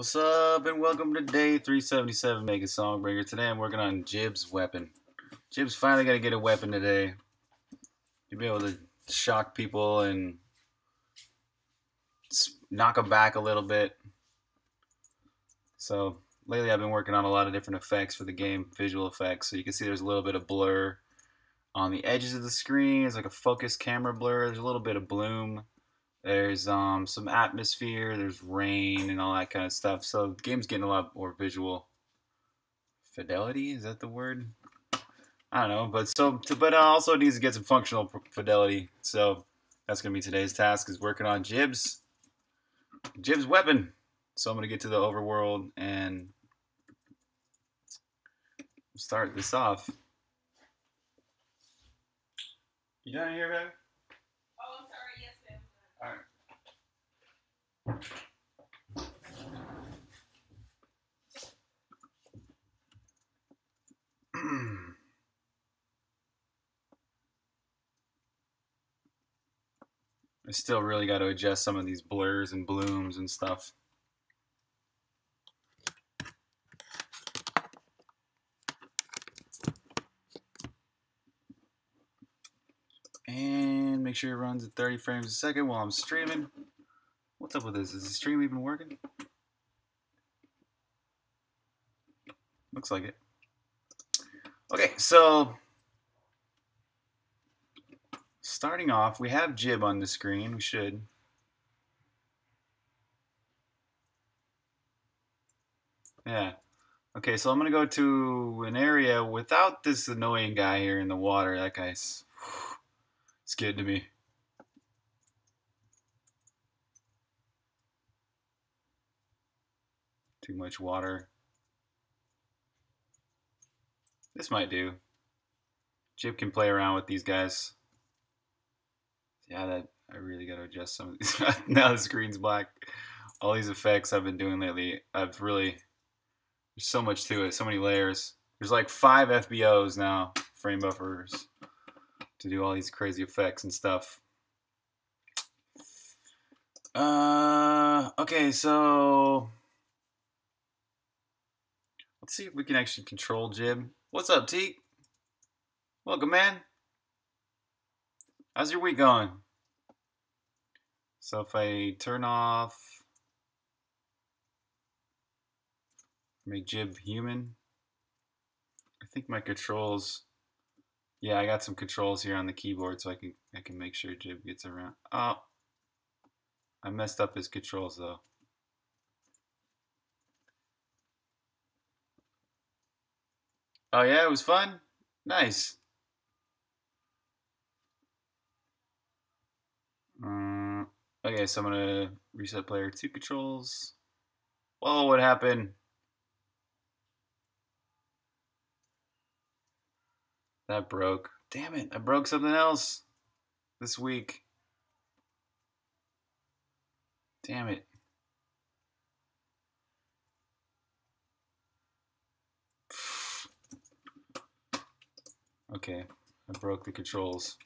What's up and welcome to day 377 making Songbringer. Today I'm working on Jib's weapon. Jib's finally gonna get a weapon today. You'll be able to shock people and knock them back a little bit. So lately I've been working on a lot of different effects for the game, visual effects. So you can see there's a little bit of blur on the edges of the screen. It's like a focus camera blur. There's a little bit of bloom. There's some atmosphere, there's rain, and all that kind of stuff. So the game's getting a lot more visual fidelity. Is that the word? I don't know, but also needs to get some functional fidelity. So that's gonna be today's task: is working on Jib's weapon. So I'm gonna get to the overworld and start this off. You done here, babe? Alright. I still really got to adjust some of these blurs and blooms and stuff. And make sure it runs at 30 frames a second while I'm streaming. What's up with this? Is the stream even working? Looks like it. Okay, so starting off, we have Jib on the screen. We should. Yeah. Okay, so I'm going to go to an area without this annoying guy here in the water. That guy's scared to me. Too much water. This might do. Jib can play around with these guys. Yeah, that I really gotta adjust some of these. Now the screen's black. All these effects I've been doing lately, I've really, there's so much to it, so many layers. There's like 5 FBOs now, frame buffers, to do all these crazy effects and stuff. Okay, so let's see if we can actually control Jib. What's up, Teak? Welcome, man. How's your week going? So if I turn off, make Jib human. I think my controls. Yeah, I got some controls here on the keyboard, so I can make sure Jib gets around. Oh, I messed up his controls though. Oh yeah, it was fun? Nice. Okay, so I'm gonna reset player 2 controls. Whoa, what happened? That broke. Damn it, I broke something else this week. Damn it. Okay, I broke the controls.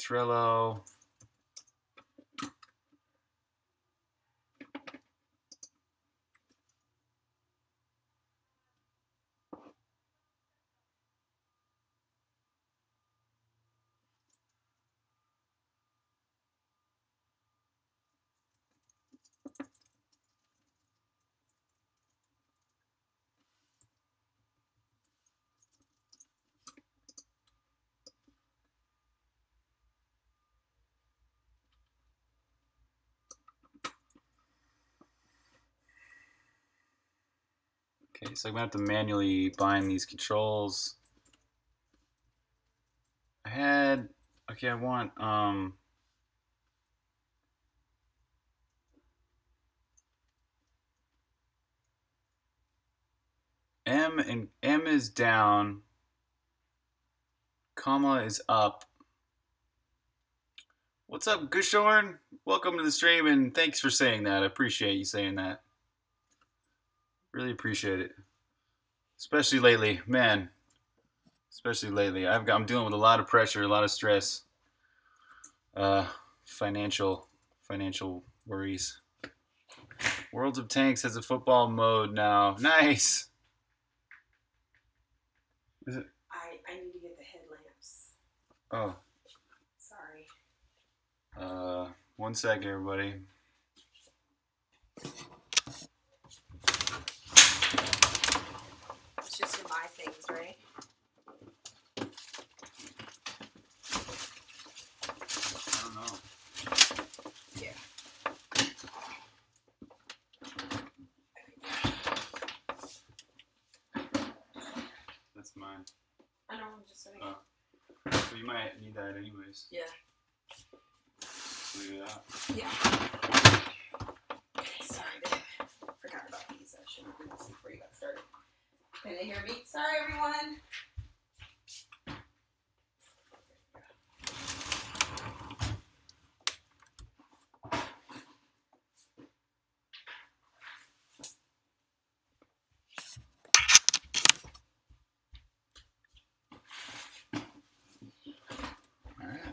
Trello. Okay, so I'm going to have to manually bind these controls. I want, M, and M is down, comma is up. What's up, Gushorn? Welcome to the stream, and thanks for saying that. I appreciate you saying that. Really appreciate it, especially lately, man. Especially lately, I'm dealing with a lot of pressure, a lot of stress, financial worries. Worlds of Tanks has a football mode now. Nice. Is it? I need to get the headlamps. Oh. Sorry. 1 second, everybody. It's just to buy things, right? I don't know. Mine. I know, I'm just saying. Oh. So you might need that anyways. Yeah. Leave it out. Yeah. Sorry, babe. Forgot about these. I should have been asleep before you got started. Can they hear me? Sorry, everyone.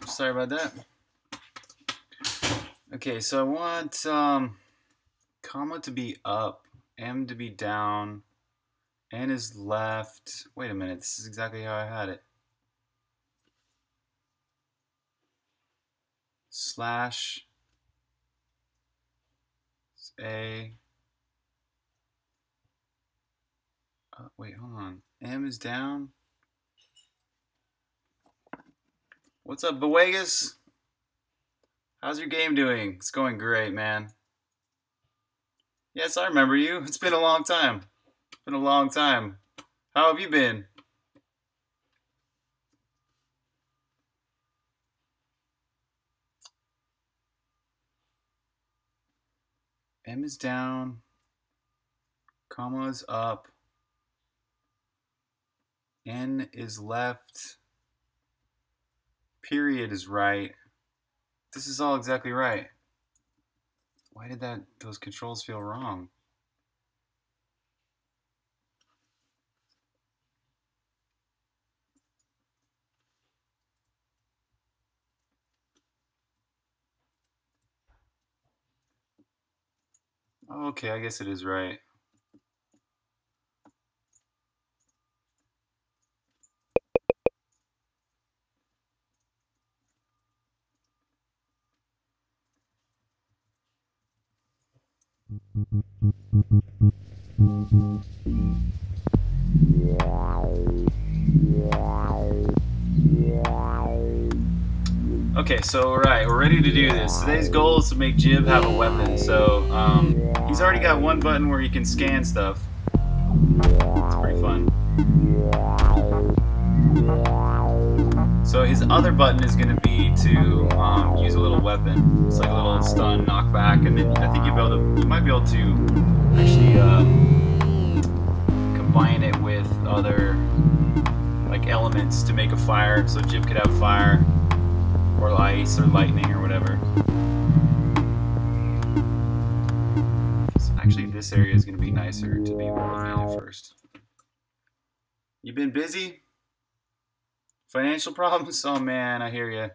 Sorry about that. Okay, so I want comma to be up, M to be down, N is left. Wait a minute, this is exactly how I had it. Slash A. Wait, hold on. M is down. What's up, Boegas? How's your game doing? It's going great, man. Yes, I remember you. It's been a long time. It's been a long time. How have you been? M is down. Comma is up. N is left. Period is right. This is all exactly right. Why did those controls feel wrong? Okay, I guess it is right. Okay, so we're ready to do this. Today's goal is to make Jib have a weapon, so he's already got one button where he can scan stuff. It's pretty fun. So his other button is going to be to use a little weapon. It's like a little stun, knockback, and then I think you might be able to actually combine it with other like elements to make a fire, so Jib could have fire. Or ice, or lightning, or whatever. So actually, this area is going to be nicer to be working at first. You been busy? Financial problems? Oh man, I hear you.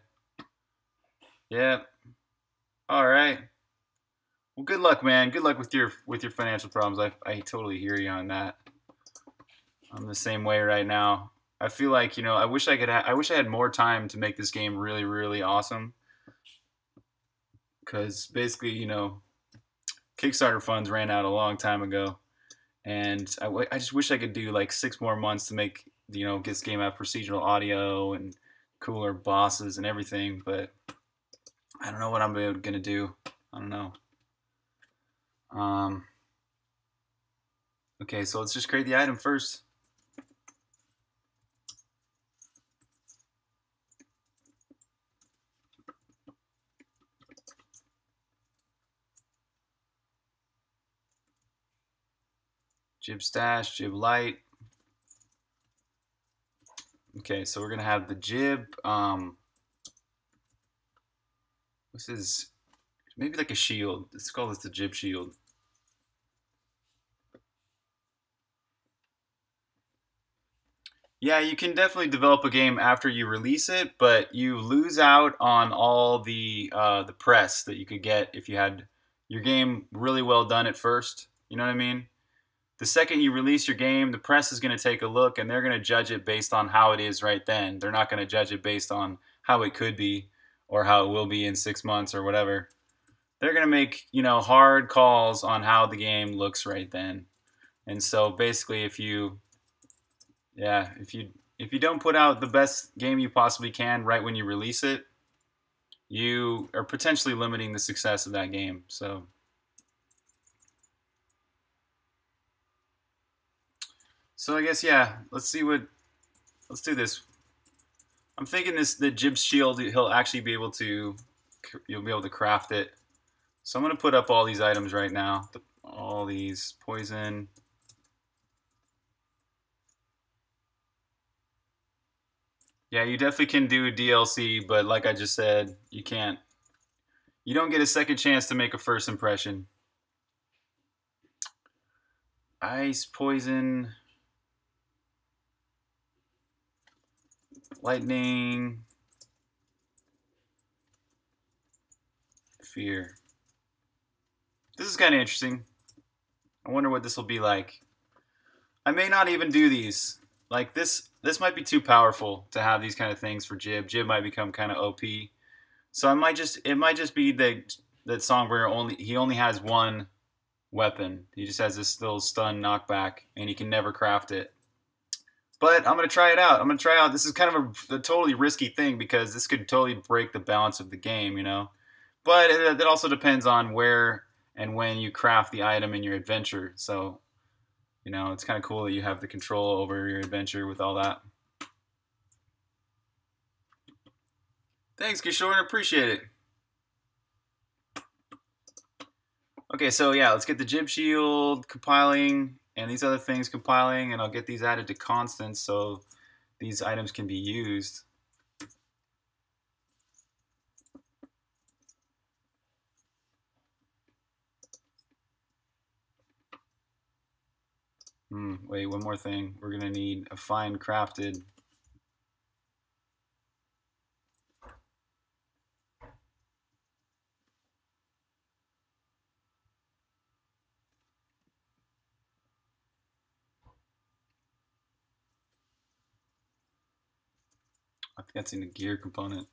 Yep. All right. Well, good luck, man. Good luck with your financial problems. I totally hear you on that. I'm the same way right now. I feel like, you know, I wish I had more time to make this game really, really awesome. Because basically, you know, Kickstarter funds ran out a long time ago. And I just wish I could do like 6 more months to make, you know, get this game out, procedural audio and cooler bosses and everything. But I don't know what I'm going to do. I don't know. Okay, so let's just create the item first. Jib stash, Jib light. Okay, so we're gonna have the Jib. This is maybe like a shield. Let's call this the Jib shield. Yeah, you can definitely develop a game after you release it, but you lose out on all the press that you could get if you had your game really well done at first. You know what I mean? The second you release your game, the press is going to take a look and they're going to judge it based on how it is right then. They're not going to judge it based on how it could be or how it will be in 6 months or whatever. They're going to make, you know, hard calls on how the game looks right then. And so basically if you, yeah, if you don't put out the best game you possibly can right when you release it, you are potentially limiting the success of that game. So I guess, yeah, let's see what, let's do this. I'm thinking this, the Jib's shield, he'll actually be able to, you'll be able to craft it. So I'm going to put up all these items right now. All these poison. Yeah, you definitely can do a DLC, but like I just said, you can't. You don't get a second chance to make a first impression. Ice, poison, lightning, fear. This is kind of interesting. I wonder what this will be like. I may not even do these. Like this might be too powerful to have these kind of things for Jib. Jib might become kind of OP. So I might just, it might just be that Songbringer only has one weapon. He just has this little stun knockback and he can never craft it. But I'm going to try it out. I'm going to try out. This is kind of a totally risky thing because this could totally break the balance of the game, you know. But it also depends on where and when you craft the item in your adventure. So, you know, it's kind of cool that you have the control over your adventure with all that. Thanks, Kishore. Appreciate it. Okay, so yeah, let's get the Jib shield compiling and these other things compiling, and I'll get these added to constants so these items can be used. Wait, one more thing. We're gonna need a fine crafted. I think that's in the gear component.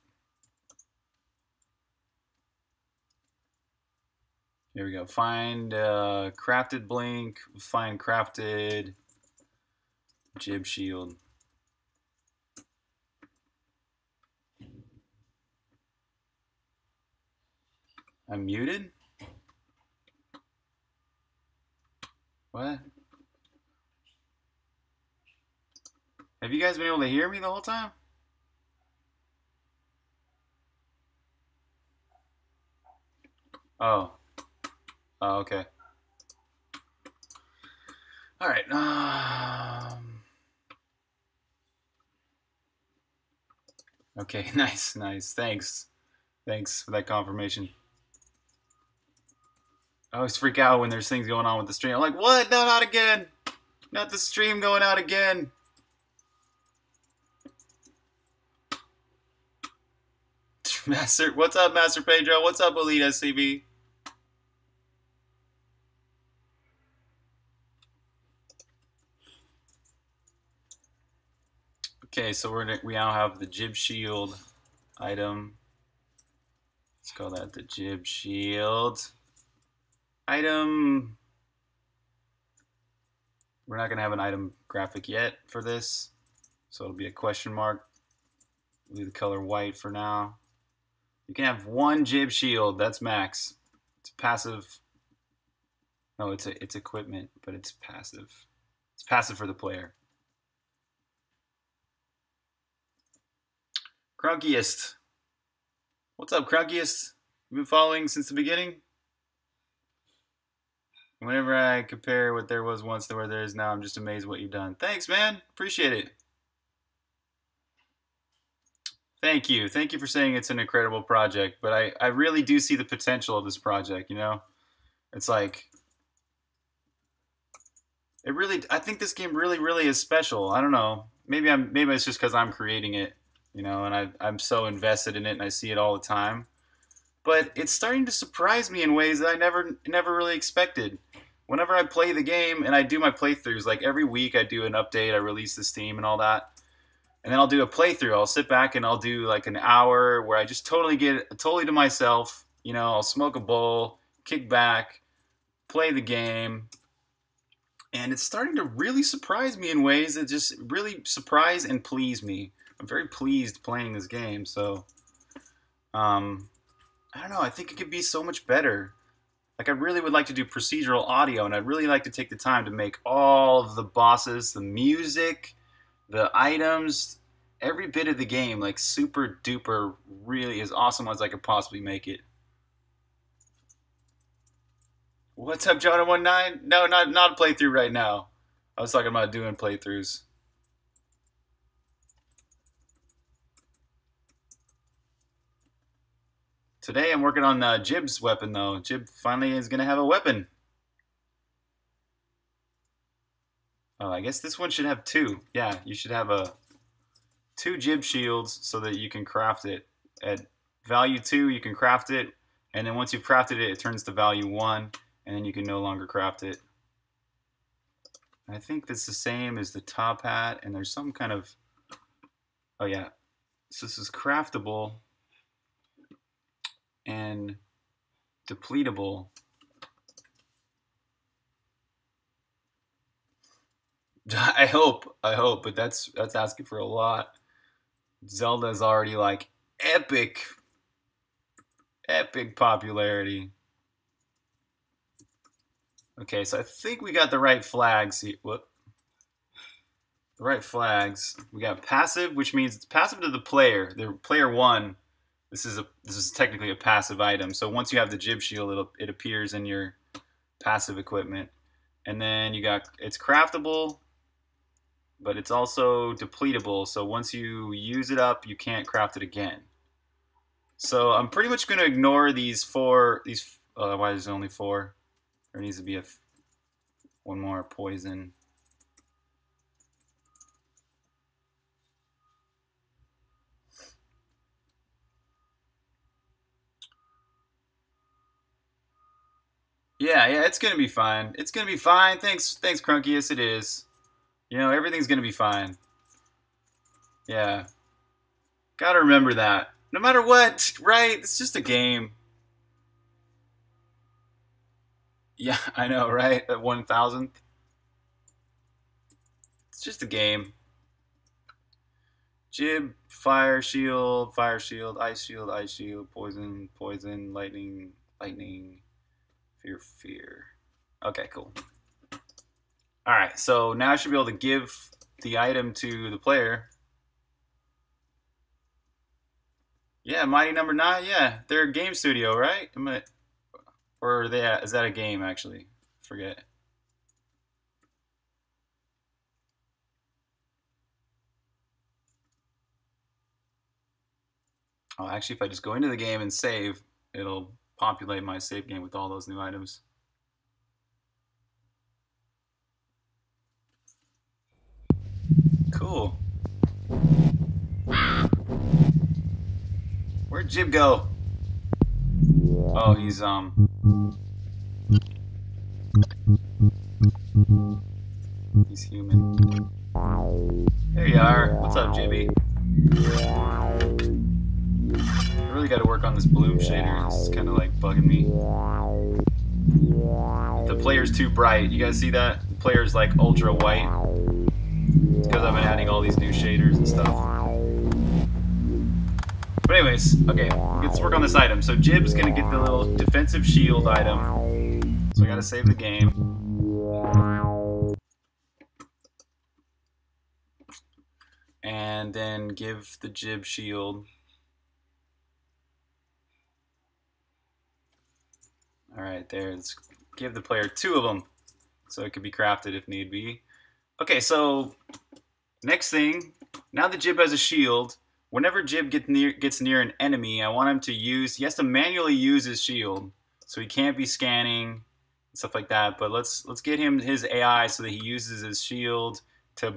Here we go. Find crafted blink, find crafted Jib shield. I'm muted? What? Have you guys been able to hear me the whole time? Oh. Oh, okay. All right. Okay, nice, nice. Thanks. Thanks for that confirmation. I always freak out when there's things going on with the stream. I'm like, what? No, not again. Not the stream going out again. Master, what's up, Master Pedro? What's up, Elite SCB? Okay, so we now have the Jib shield item. Let's call that the Jib shield item. We're not gonna have an item graphic yet for this, so it'll be a question mark. We'll leave the color white for now. You can have one Jib shield. That's max. It's passive. No, it's equipment, but it's passive. It's passive for the player. Crunkiest. What's up, Crunkiest? You've been following since the beginning? Whenever I compare what there was once to where there is now, I'm just amazed what you've done. Thanks, man. Appreciate it. Thank you. Thank you for saying it's an incredible project, but I really do see the potential of this project, you know? It's like, it really, I think this game really, really is special. I don't know. Maybe it's just because I'm creating it. You know, and I'm so invested in it and I see it all the time. but it's starting to surprise me in ways that I never really expected. Whenever I play the game and I do my playthroughs, like every week I do an update, I release this theme and all that, and then I'll do a playthrough. I'll sit back and I'll do like an hour where I just totally to myself. You know, I'll smoke a bowl, kick back, play the game, and it's starting to really surprise me in ways that just really surprise and please me. I'm very pleased playing this game, so I don't know. I think it could be so much better. Like, I really would like to do procedural audio, and I'd really like to take the time to make all of the bosses, the music, the items, every bit of the game, like, super duper, really as awesome as I could possibly make it. What's up, Jonah19? No, not a playthrough right now. I was talking about doing playthroughs. Today I'm working on Jib's weapon, though. Jib finally is going to have a weapon. Oh, I guess this one should have two. Yeah, you should have two Jib shields so that you can craft it. At value 2, you can craft it, and then once you've crafted it, it turns to value 1, and then you can no longer craft it. I think that's the same as the top hat, and there's some kind of... Oh, yeah. So this is craftable and depletable. I hope, but that's asking for a lot. Zelda is already like epic popularity. Okay, so I think we got the right flags here. Whoop. The right flags. We got passive, which means it's passive to the player. The player 1. This is technically a passive item. So once you have the Jib shield, it appears in your passive equipment. And then you got, it's craftable, but it's also depletable. So once you use it up, you can't craft it again. So I'm pretty much going to ignore these four. These why there's only 4? There needs to be one more poison. Yeah, it's gonna be fine. It's gonna be fine. Thanks, Crunky. Yes, it is. You know, everything's gonna be fine. Yeah. Gotta remember that. No matter what, right? It's just a game. Yeah, I know, right? That 1,000th. It's just a game. Jib, fire shield, ice shield, poison, poison, lightning, lightning. Fear. Okay, cool. Alright, so now I should be able to give the item to the player. Yeah, Mighty Number 9, yeah. They're a game studio, right? Or are they at, is that a game, actually? Forget. Oh, actually, if I just go into the game and save, it'll populate my save game with all those new items. Cool. Where'd Jib go? Oh, he's he's human. There you are. What's up, Jibby? I really gotta work on this bloom shader. It's kinda like bugging me. The player's too bright. You guys see that? The player's like ultra white. It's because I've been adding all these new shaders and stuff. But anyways, okay, let's work on this item. So Jib's gonna get the little defensive shield item. So I gotta save the game. And then give the Jib shield. Alright, there. Let's give the player 2 of them so it could be crafted if need be. Okay, so next thing, now that Jib has a shield, whenever Jib gets near an enemy, I want him to use, he has to manually use his shield. So he can't be scanning and stuff like that, but let's get him his AI so that he uses his shield to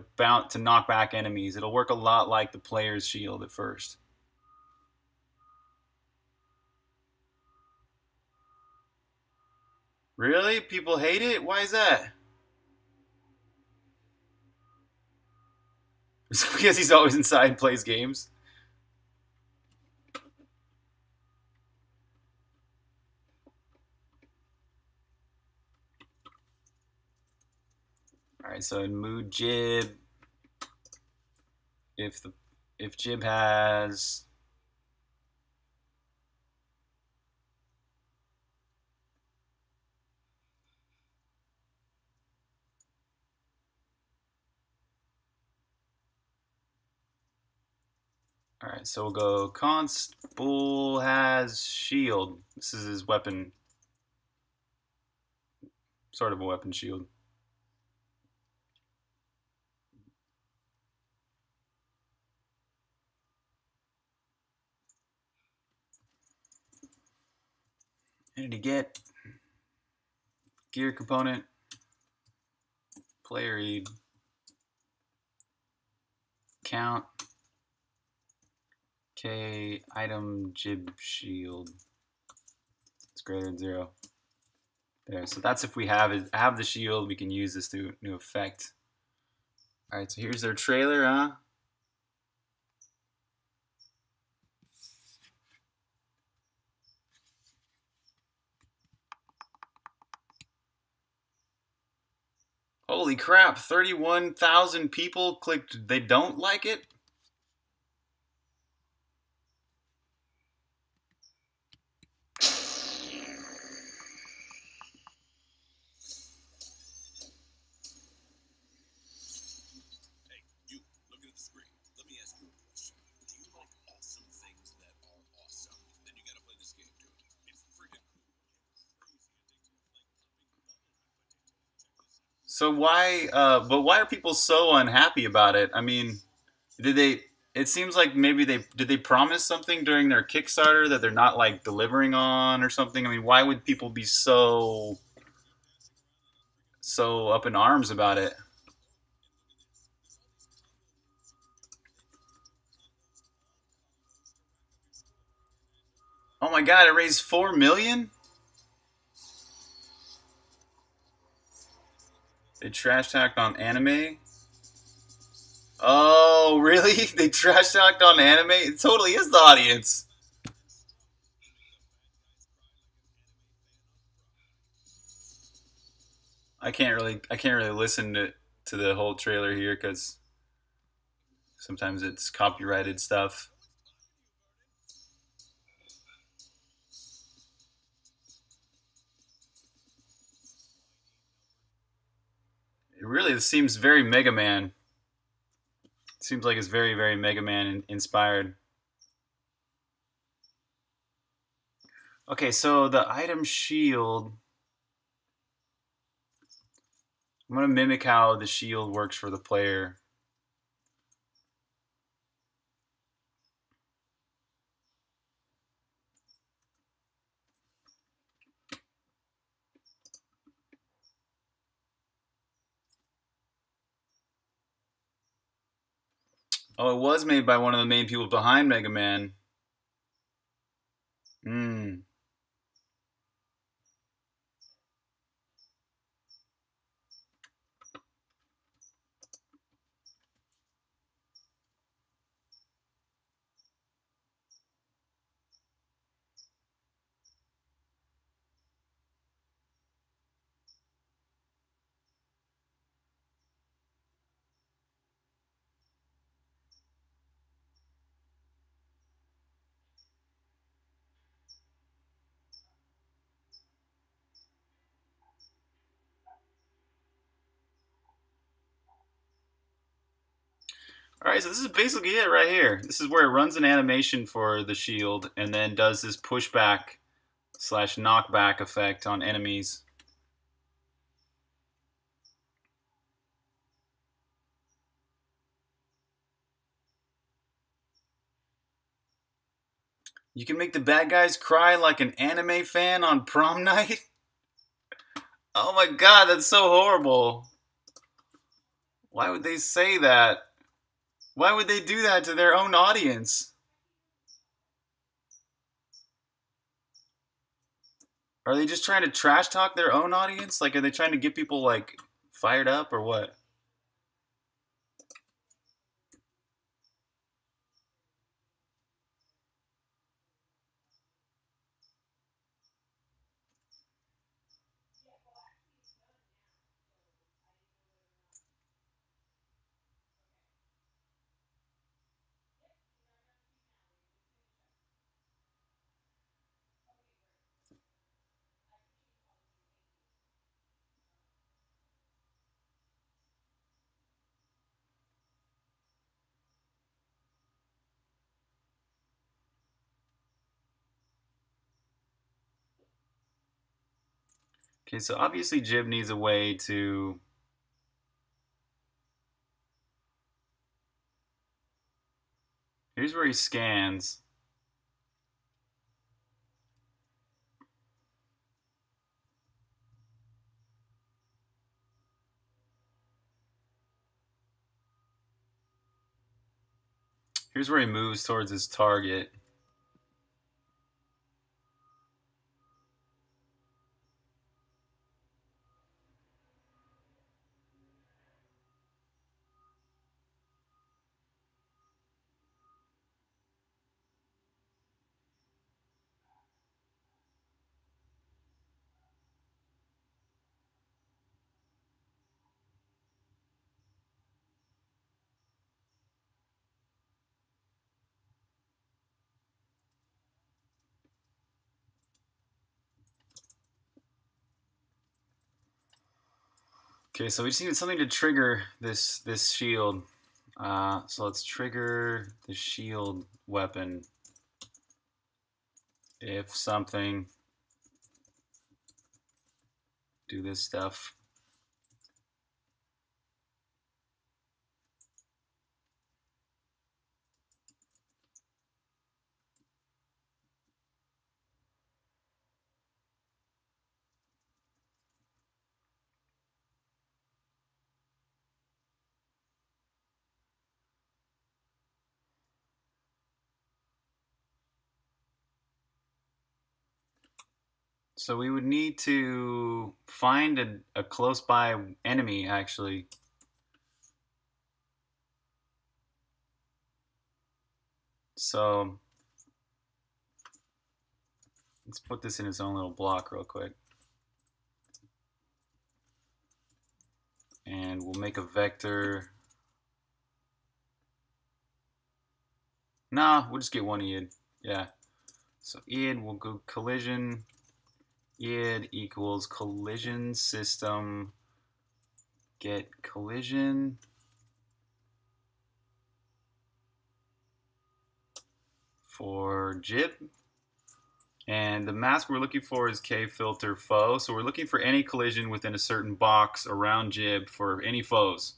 knock back enemies. It'll work a lot like the player's shield at first. Really? People hate it? Why is that? It's because he's always inside and plays games. Alright, so in mood Jib, if Jib has alright, so we'll go const bool has shield. This is his weapon. Sort of a weapon shield. And to get gear component, player read, count, K item jib shield is greater than 0. There, so that's if we have the shield, we can use this to new effect. All right, so here's their trailer, huh? Holy crap, 31,000 people clicked, they don't like it? So why, but why are people so unhappy about it? I mean, did they, it seems like maybe did they promise something during their Kickstarter that they're not like delivering on or something? I mean, why would people be so up in arms about it? Oh my God, it raised $4 million? They trash talked on anime. Oh, really? They trash talked on anime? It totally is the audience. I can't really listen to the whole trailer here because sometimes it's copyrighted stuff. Really, this seems very Mega Man. It seems like it's very, very Mega Man inspired. Okay, so the item shield. I'm going to mimic how the shield works for the player. Oh, it was made by one of the main people behind Mega Man. Alright, so this is basically it right here. This is where it runs an animation for the shield and then does this pushback / knockback effect on enemies. You can make the bad guys cry like an anime fan on prom night? Oh my God, that's so horrible. Why would they say that? Why would they do that to their own audience? Are they just trying to trash talk their own audience? Like, are they trying to get people, like, fired up or what? Okay, so obviously Jib needs a way to here's where he scans. Here's where he moves towards his target. Okay, so we just needed something to trigger this shield. So let's trigger the shield weapon. If something, do this stuff. So we would need to find a close by enemy, actually. So let's put this in its own little block real quick. And we'll make a vector. Nah, we'll just get one id. Yeah. So id, we'll go collision. Id equals collision system get collision. For Jib. And the mask we're looking for is k-filter foe. So we're looking for any collision within a certain box around Jib for any foes.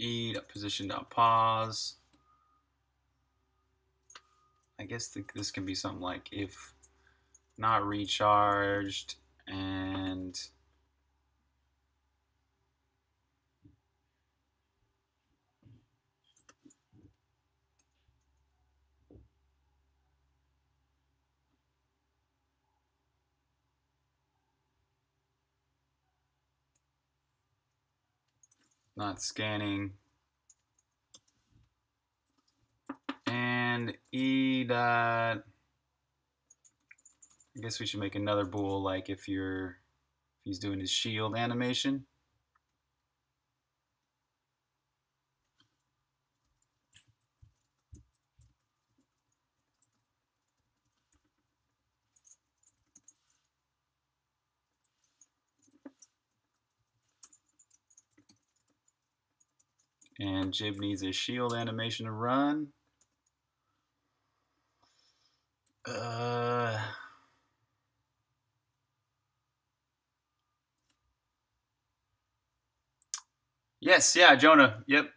E.position.pause. I guess this can be something like if not recharged and not scanning. And E dot, I guess we should make another bool, like if he's doing his shield animation. And Jib needs his shield animation to run. Yes, yeah, Jonah. Yep.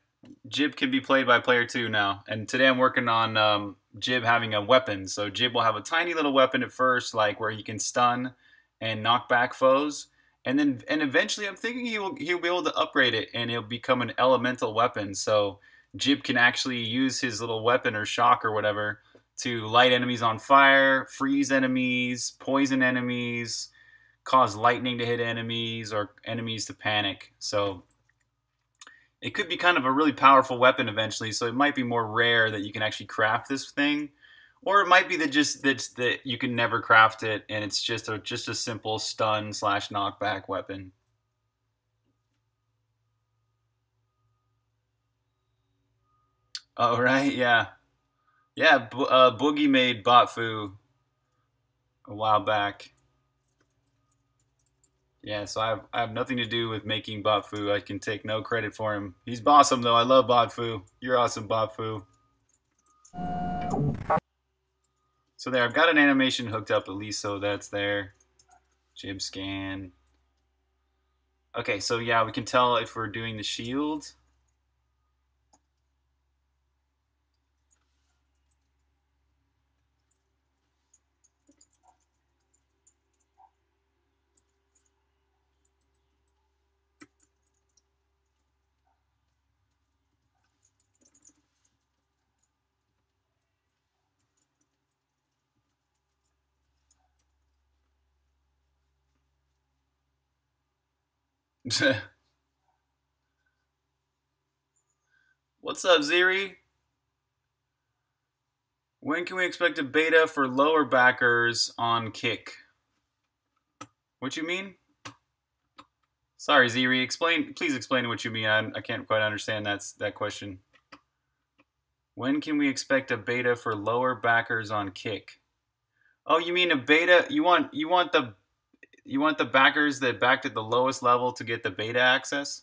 Jib can be played by player 2 now. And today I'm working on Jib having a weapon. So Jib will have a tiny little weapon at first, like where he can stun and knock back foes. And then eventually I'm thinking he'll be able to upgrade it and it'll become an elemental weapon. So Jib can actually use his little weapon or shock or whatever to light enemies on fire, freeze enemies, poison enemies, cause lightning to hit enemies, or enemies to panic. So it could be kind of a really powerful weapon eventually, so it might be more rare that you can actually craft this thing. Or it might be that that you can never craft it, and it's just a simple stun / knockback weapon. Oh, right, yeah. Yeah, Boogie made BotFu a while back. Yeah, so I have nothing to do with making BotFu. I can take no credit for him. He's awesome, though. I love BotFu. You're awesome, BotFu. So there, I've got an animation hooked up at least, so that's there. Jib scan. Okay, so yeah, we can tell if we're doing the shield. What's up, Ziri? When can we expect a beta for lower backers on Kick? What you mean? Sorry, Ziri. Explain. Please explain what you mean. I can't quite understand that question. When can we expect a beta for lower backers on Kick? Oh, you mean a beta? You want the backers that backed at the lowest level to get the beta access?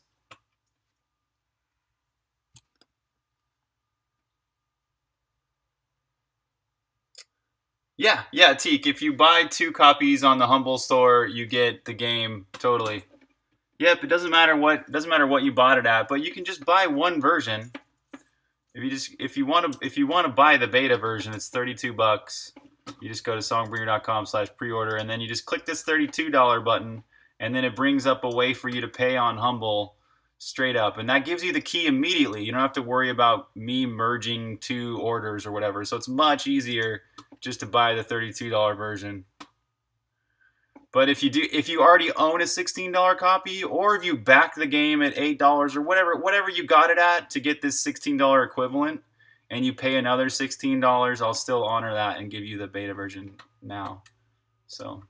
Yeah, Teek, if you buy 2 copies on the Humble Store, you get the game, totally. Yep, it doesn't matter what you bought it at, but you can just buy 1 version. If you want to buy the beta version, it's $32. You just go to songbringer.com/preorder, and then you just click this $32 button, and then it brings up a way for you to pay on Humble straight up. And that gives you the key immediately. You don't have to worry about me merging 2 orders or whatever. So it's much easier just to buy the $32 version. But if you already own a $16 copy, or if you back the game at $8 or whatever you got it at to get this $16 equivalent, and you pay another $16, I'll still honor that and give you the beta version now. So,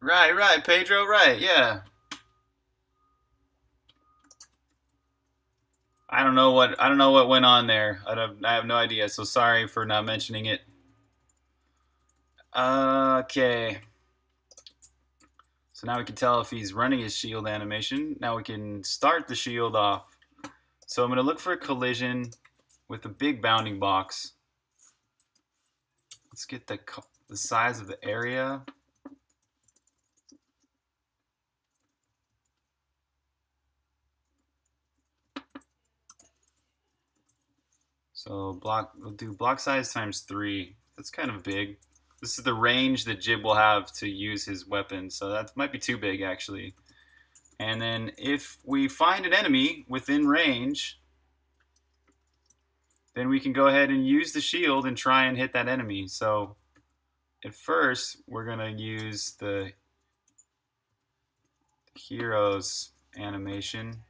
right, Pedro, right, yeah. I don't know what went on there. I have no idea. So sorry for not mentioning it. Okay. So now we can tell if he's running his shield animation. Now we can start the shield off. So I'm going to look for a collision with a big bounding box. Let's get the size of the area. So we'll do block size ×3. That's kind of big. This is the range that Jib will have to use his weapon, so that might be too big actually. And then if we find an enemy within range, then we can go ahead and use the shield and try and hit that enemy. So at first, we're gonna use the hero's animation.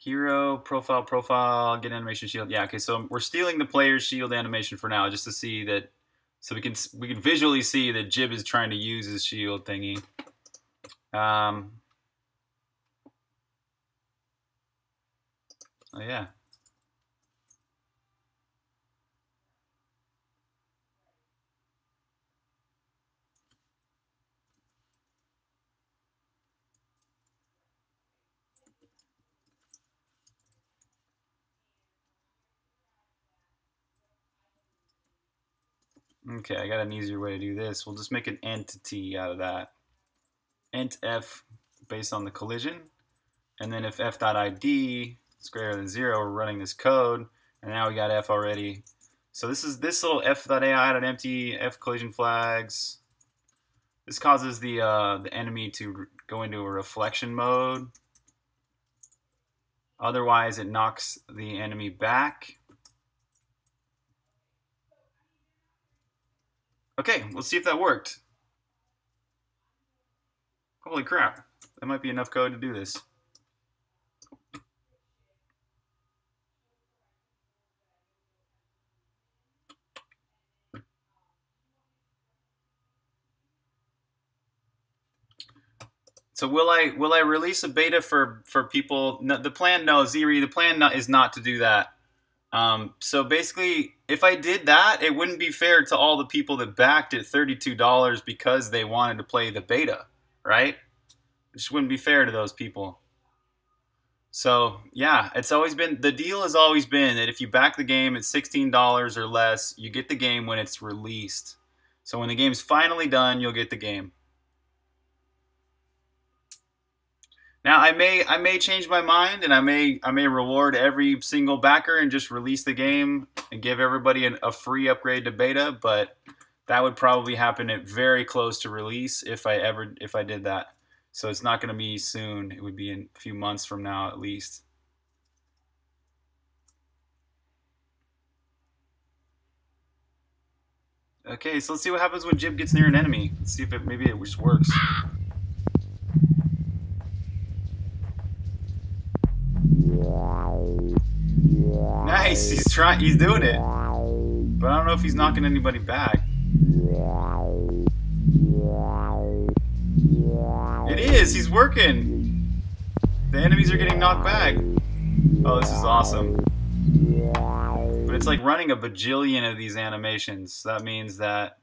Hero, profile, get animation shield. Yeah, okay, so we're stealing the player's shield animation for now, just to see that, so we can visually see that Jib is trying to use his shield thingy. Oh yeah. Okay, I got an easier way to do this. We'll just make an entity out of that. int f based on the collision, and then if f.id is greater than 0, we're running this code, and now we got f already. So this is this little f.ai.empty f collision flags. This causes the enemy to go into a reflection mode. Otherwise, it knocks the enemy back. Okay, let's see if that worked. Holy crap, that might be enough code to do this. So will I release a beta for people? No, the plan, no, Ziri, the plan is not to do that. So basically, if I did that, it wouldn't be fair to all the people that backed at $32 because they wanted to play the beta, right? It just wouldn't be fair to those people. So yeah, it's always been, the deal has always been that if you back the game at $16 or less, you get the game when it's released. So when the game's finally done, you'll get the game. Now I may change my mind, and I may reward every single backer and just release the game and give everybody a free upgrade to beta, but that would probably happen at very close to release if I did that. So it's not going to be soon. It would be in a few months from now at least. Okay, so let's see what happens when Jib gets near an enemy. Let's see if it maybe it just works. Nice, he's doing it. But I don't know if he's knocking anybody back. It is, he's working. The enemies are getting knocked back. Oh, this is awesome. But it's like running a bajillion of these animations. That means that,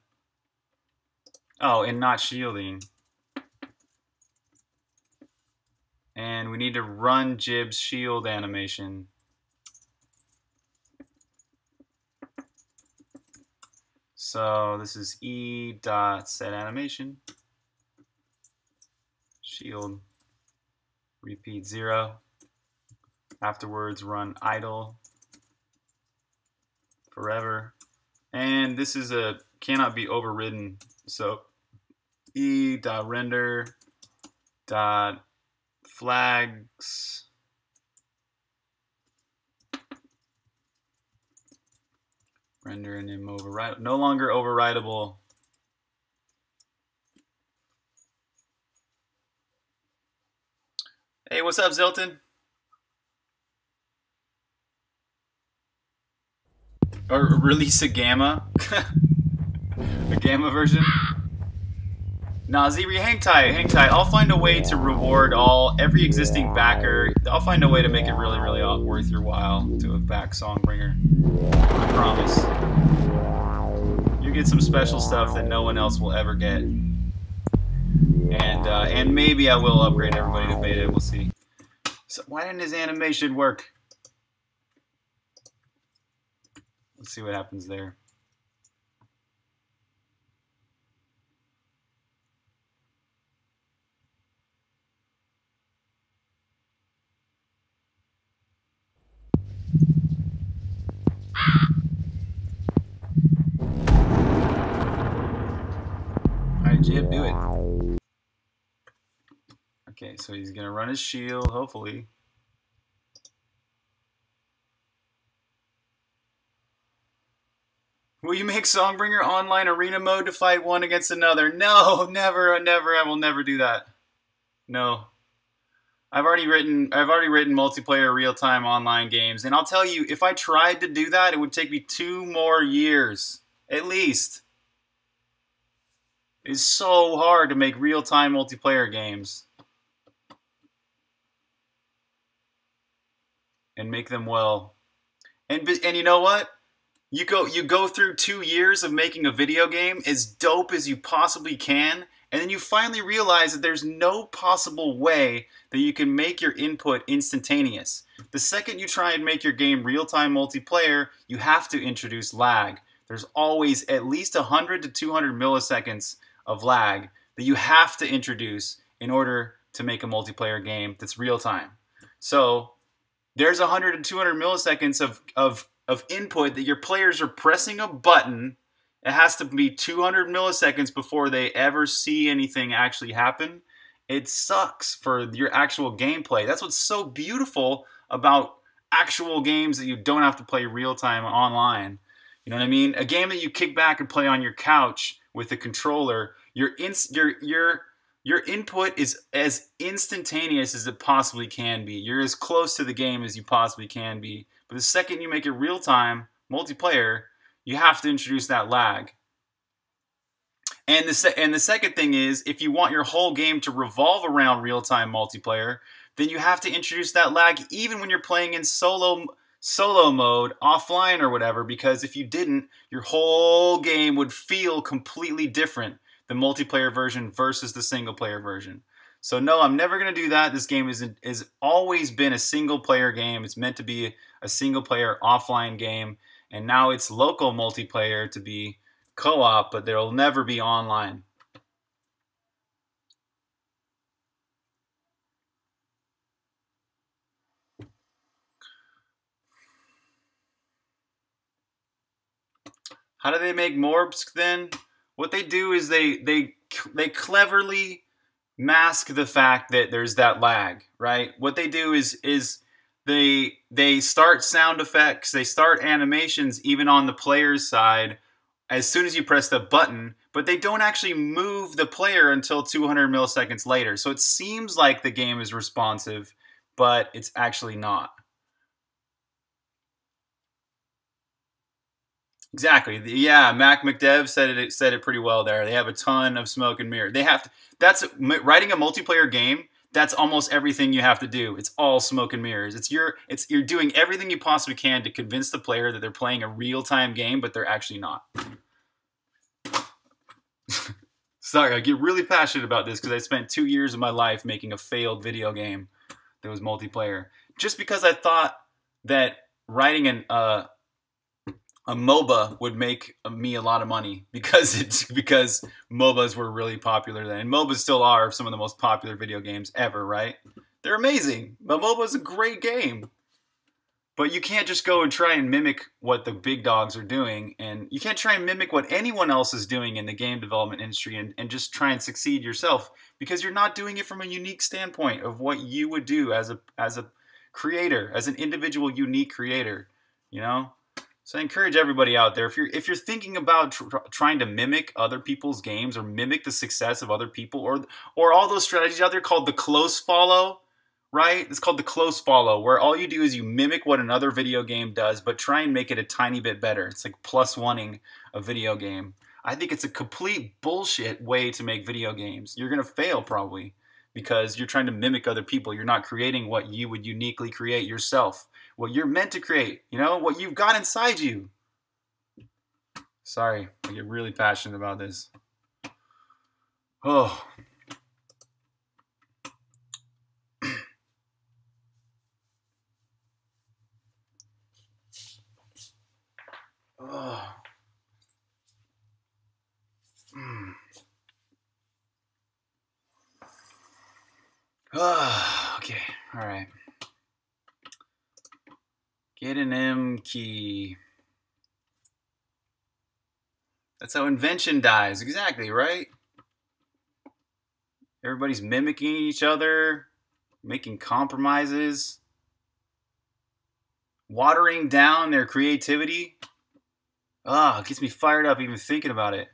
oh, and not shielding. And we need to run Jib's shield animation. So this is e.setAnimation, shield, repeat 0. Afterwards, run idle forever. And this is a cannot be overridden. So e.render.flags. Render and then override, no longer overrideable. Hey, what's up, Zilton? Or release a gamma, a gamma version. Nah, Ziri, hang tight, hang tight. I'll find a way to reward every existing backer. I'll find a way to make it really, really worth your while to have back Songbringer. I promise. You get some special stuff that no one else will ever get. And maybe I will upgrade everybody to beta, we'll see. So why didn't his animation work? Let's see what happens there. Alright, Jib, do it. Okay, so he's gonna run his shield, hopefully. Will you make Songbringer online arena mode to fight one against another? No, never, never, I will never do that. No. I've already written multiplayer real-time online games, and I'll tell you, if I tried to do that, it would take me 2 more years, at least. It's so hard to make real-time multiplayer games. And make them well. And you know what? You go through 2 years of making a video game as dope as you possibly can, and then you finally realize that there's no possible way that you can make your input instantaneous. The second you try and make your game real-time multiplayer, you have to introduce lag. There's always at least 100 to 200 milliseconds of lag that you have to introduce in order to make a multiplayer game that's real time. So there's 100 and 200 milliseconds of input that your players are pressing a button. It has to be 200 milliseconds before they ever see anything actually happen. It sucks for your actual gameplay. That's what's so beautiful about actual games that you don't have to play real time online. You know what I mean? A game that you kick back and play on your couch with the controller, your input is as instantaneous as it possibly can be. You're as close to the game as you possibly can be. But the second you make it real time, multiplayer, you have to introduce that lag. And the second thing is, if you want your whole game to revolve around real-time multiplayer, then you have to introduce that lag even when you're playing in solo mode, offline or whatever, because if you didn't, your whole game would feel completely different, the multiplayer version versus the single-player version. So no, I'm never going to do that. This game is always been a single-player game. It's meant to be a single-player offline game, and now it's local multiplayer to be co-op, but there'll never be online. How do they make morbs then? What they do is they cleverly mask the fact that there's that lag, right? What they do is they start sound effects, they start animations even on the player's side as soon as you press the button, but they don't actually move the player until 200 milliseconds later. So it seems like the game is responsive, but it's actually not. Exactly. Yeah, Mac McDev said it pretty well there. They have a ton of smoke and mirror. They have to. That's writing a multiplayer game. That's almost everything you have to do. It's all smoke and mirrors. You're doing everything you possibly can to convince the player that they're playing a real-time game, but they're actually not. Sorry, I get really passionate about this because I spent 2 years of my life making a failed video game that was multiplayer. Just because I thought that writing a MOBA would make me a lot of money because MOBAs were really popular then. And MOBAs still are some of the most popular video games ever, right? They're amazing. But MOBA's a great game. But you can't just go and try and mimic what the big dogs are doing. And you can't try and mimic what anyone else is doing in the game development industry and just try and succeed yourself, because you're not doing it from a unique standpoint of what you would do as a creator, as an individual unique creator, you know? So I encourage everybody out there, if you're thinking about trying to mimic other people's games or mimic the success of other people, or all those strategies out there called the close follow, right? It's called the close follow, where all you do is you mimic what another video game does, but try and make it a tiny bit better. It's like +1-ing a video game. I think it's a complete bullshit way to make video games. You're going to fail probably because you're trying to mimic other people. You're not creating what you would uniquely create yourself. What you're meant to create, you know, what you've got inside you. Sorry, I get really passionate about this. Oh. Oh. Mm. Oh. Okay, all right. Get an M key. That's how invention dies. Exactly, right? Everybody's mimicking each other, making compromises, watering down their creativity. Ah, it gets me fired up even thinking about it.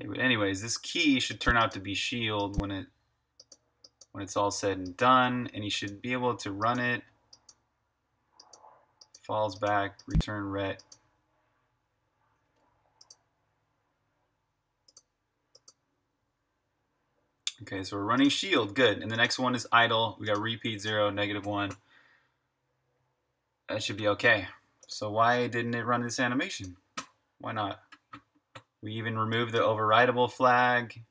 Okay, but anyways, this key should turn out to be shield when it's all said and done, and you should be able to run it. Falls back, return ret. Okay, so we're running shield, good. And the next one is idle. We got repeat 0, -1. That should be okay. So why didn't it run this animation? Why not? We even remove the overrideable flag.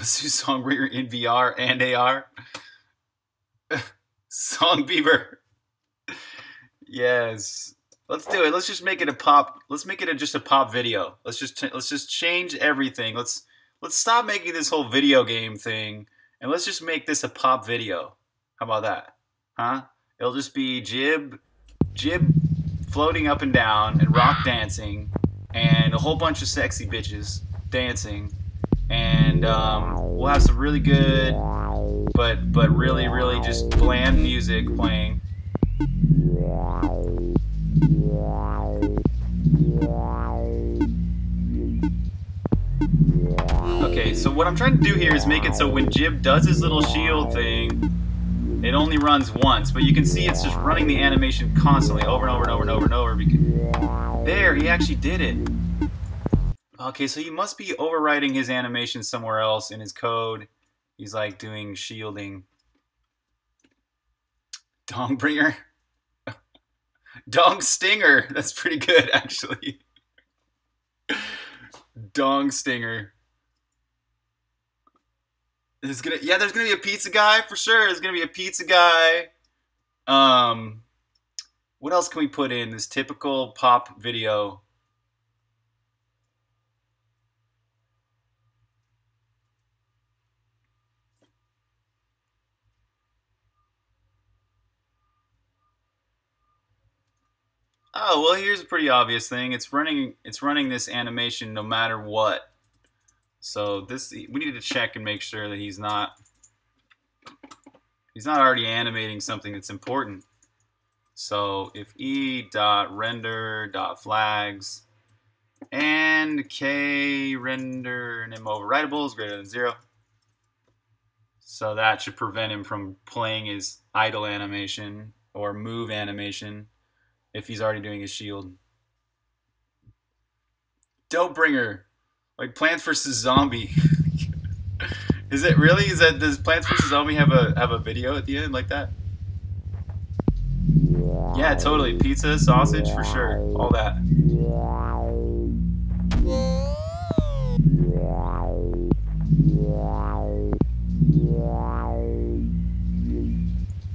Let's do Songbringer in VR and AR. Song Beaver. Yes. Let's do it. Let's just make it a pop. Let's make it just a pop video. Let's just change everything. Let's stop making this whole video game thing, and let's just make this a pop video. How about that? Huh? It'll just be Jib floating up and down and rock dancing and a whole bunch of sexy bitches dancing, and we'll have some really good but really just bland music playing. Okay, so what I'm trying to do here is make it so when Jib does his little shield thing, it only runs once, but you can see it's just running the animation constantly over and over and over and over and over. Because there, he actually did it. Okay, so he must be overriding his animation somewhere else in his code. He's like doing shielding. Dongbringer. Dong Stinger. That's pretty good, actually. Dong Stinger. There's gonna be a pizza guy for sure. There's gonna be a pizza guy. What else can we put in this typical pop video? Oh, well, here's a pretty obvious thing. It's running this animation no matter what. So this, we need to check and make sure that he's not already animating something that's important. So if e.render.flags and k render name overwritable is greater than 0. So that should prevent him from playing his idle animation or move animation if he's already doing his shield. Dopebringer. Like Plants vs. Zombie. Is it really? Is that, does Plants vs. Zombie have a video at the end like that? Yeah, totally. Pizza, sausage, for sure. All that.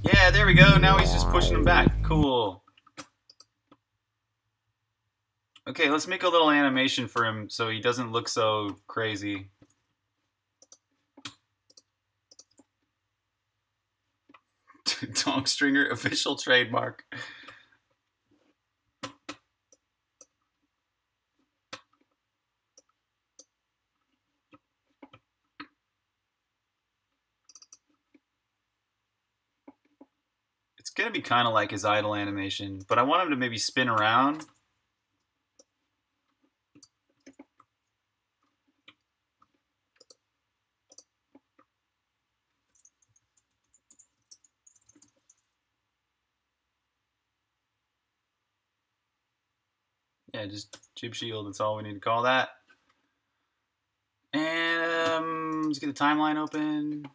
Yeah, there we go. Now he's just pushing him back. Cool. Okay, let's make a little animation for him so he doesn't look so crazy. Dong Stringer, official trademark. It's gonna be kind of like his idle animation, but I want him to maybe spin around. Yeah, just Jib Shield, that's all we need to call that. And let's get the timeline open.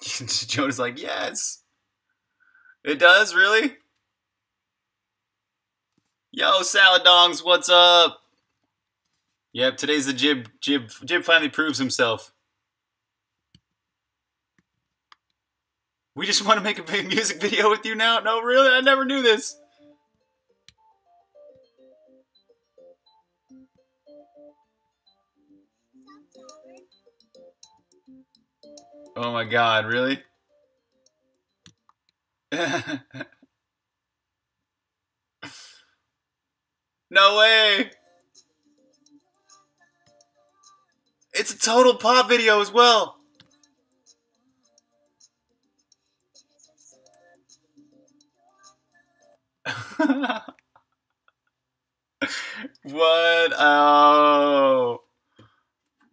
Joe's like, yes. It does, really? Yo, Salad Dongs, what's up? Yep, today's the Jib finally proves himself. We just want to make a big music video with you now? No, really? I never knew this. Oh my god, really? No way! It's a total pop video as well! What? Oh...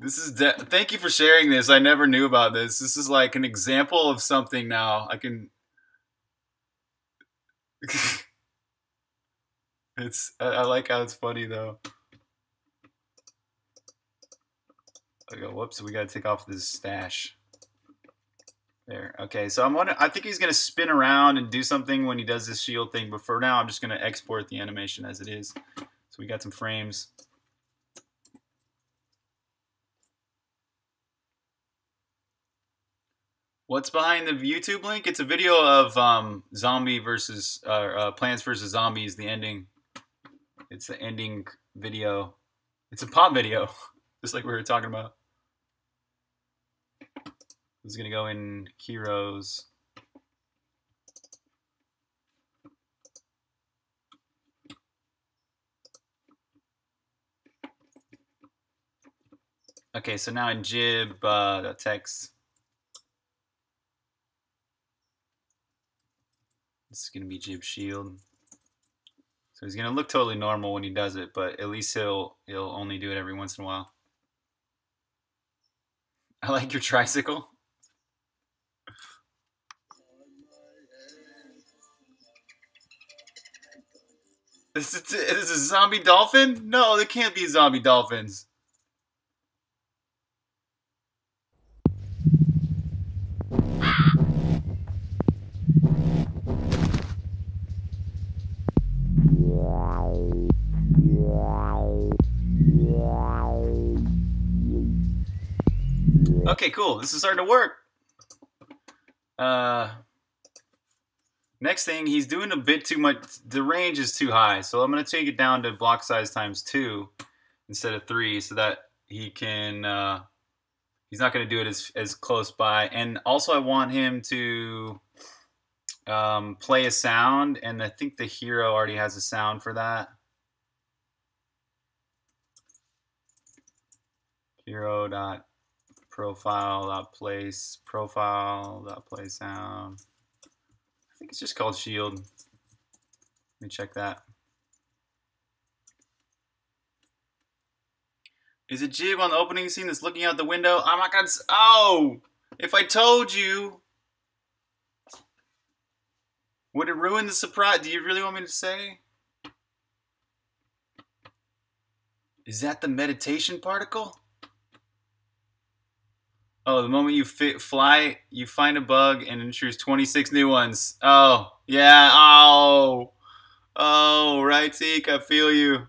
This is thank you for sharing this. I never knew about this. This is like an example of something now. I can. I like how it's funny though. Okay, whoops, we gotta take off this stash. There. Okay, so I think he's gonna spin around and do something when he does this shield thing. But for now, I'm just gonna export the animation as it is. So we got some frames. What's behind the YouTube link? It's a video of Plants vs. Zombies, the ending. It's the ending video. It's a pop video, just like we were talking about. This is going to go in Heroes. Okay, so now in Jib, the text. This is going to be Jib Shield. So he's going to look totally normal when he does it, but at least he'll only do it every once in a while. I like your tricycle. Is this a zombie dolphin? No, there can't be zombie dolphins. Okay, cool. This is starting to work. Next thing, he's doing a bit too much. The range is too high, so I'm going to take it down to block size times 2 instead of 3 so that he can, he's not going to do it as close by. And also I want him to play a sound, and I think the hero already has a sound for that. Hero.profile.place, profile.playSound. I think it's just called Shield. Let me check that. Is it Jib on the opening scene that's looking out the window? I'm not gonna. Oh! If I told you, would it ruin the surprise? Do you really want me to say? Is that the meditation particle? Oh, the moment you fly, you find a bug and introduce 26 new ones. Oh, yeah. Oh, oh, right, Zeke, I feel you.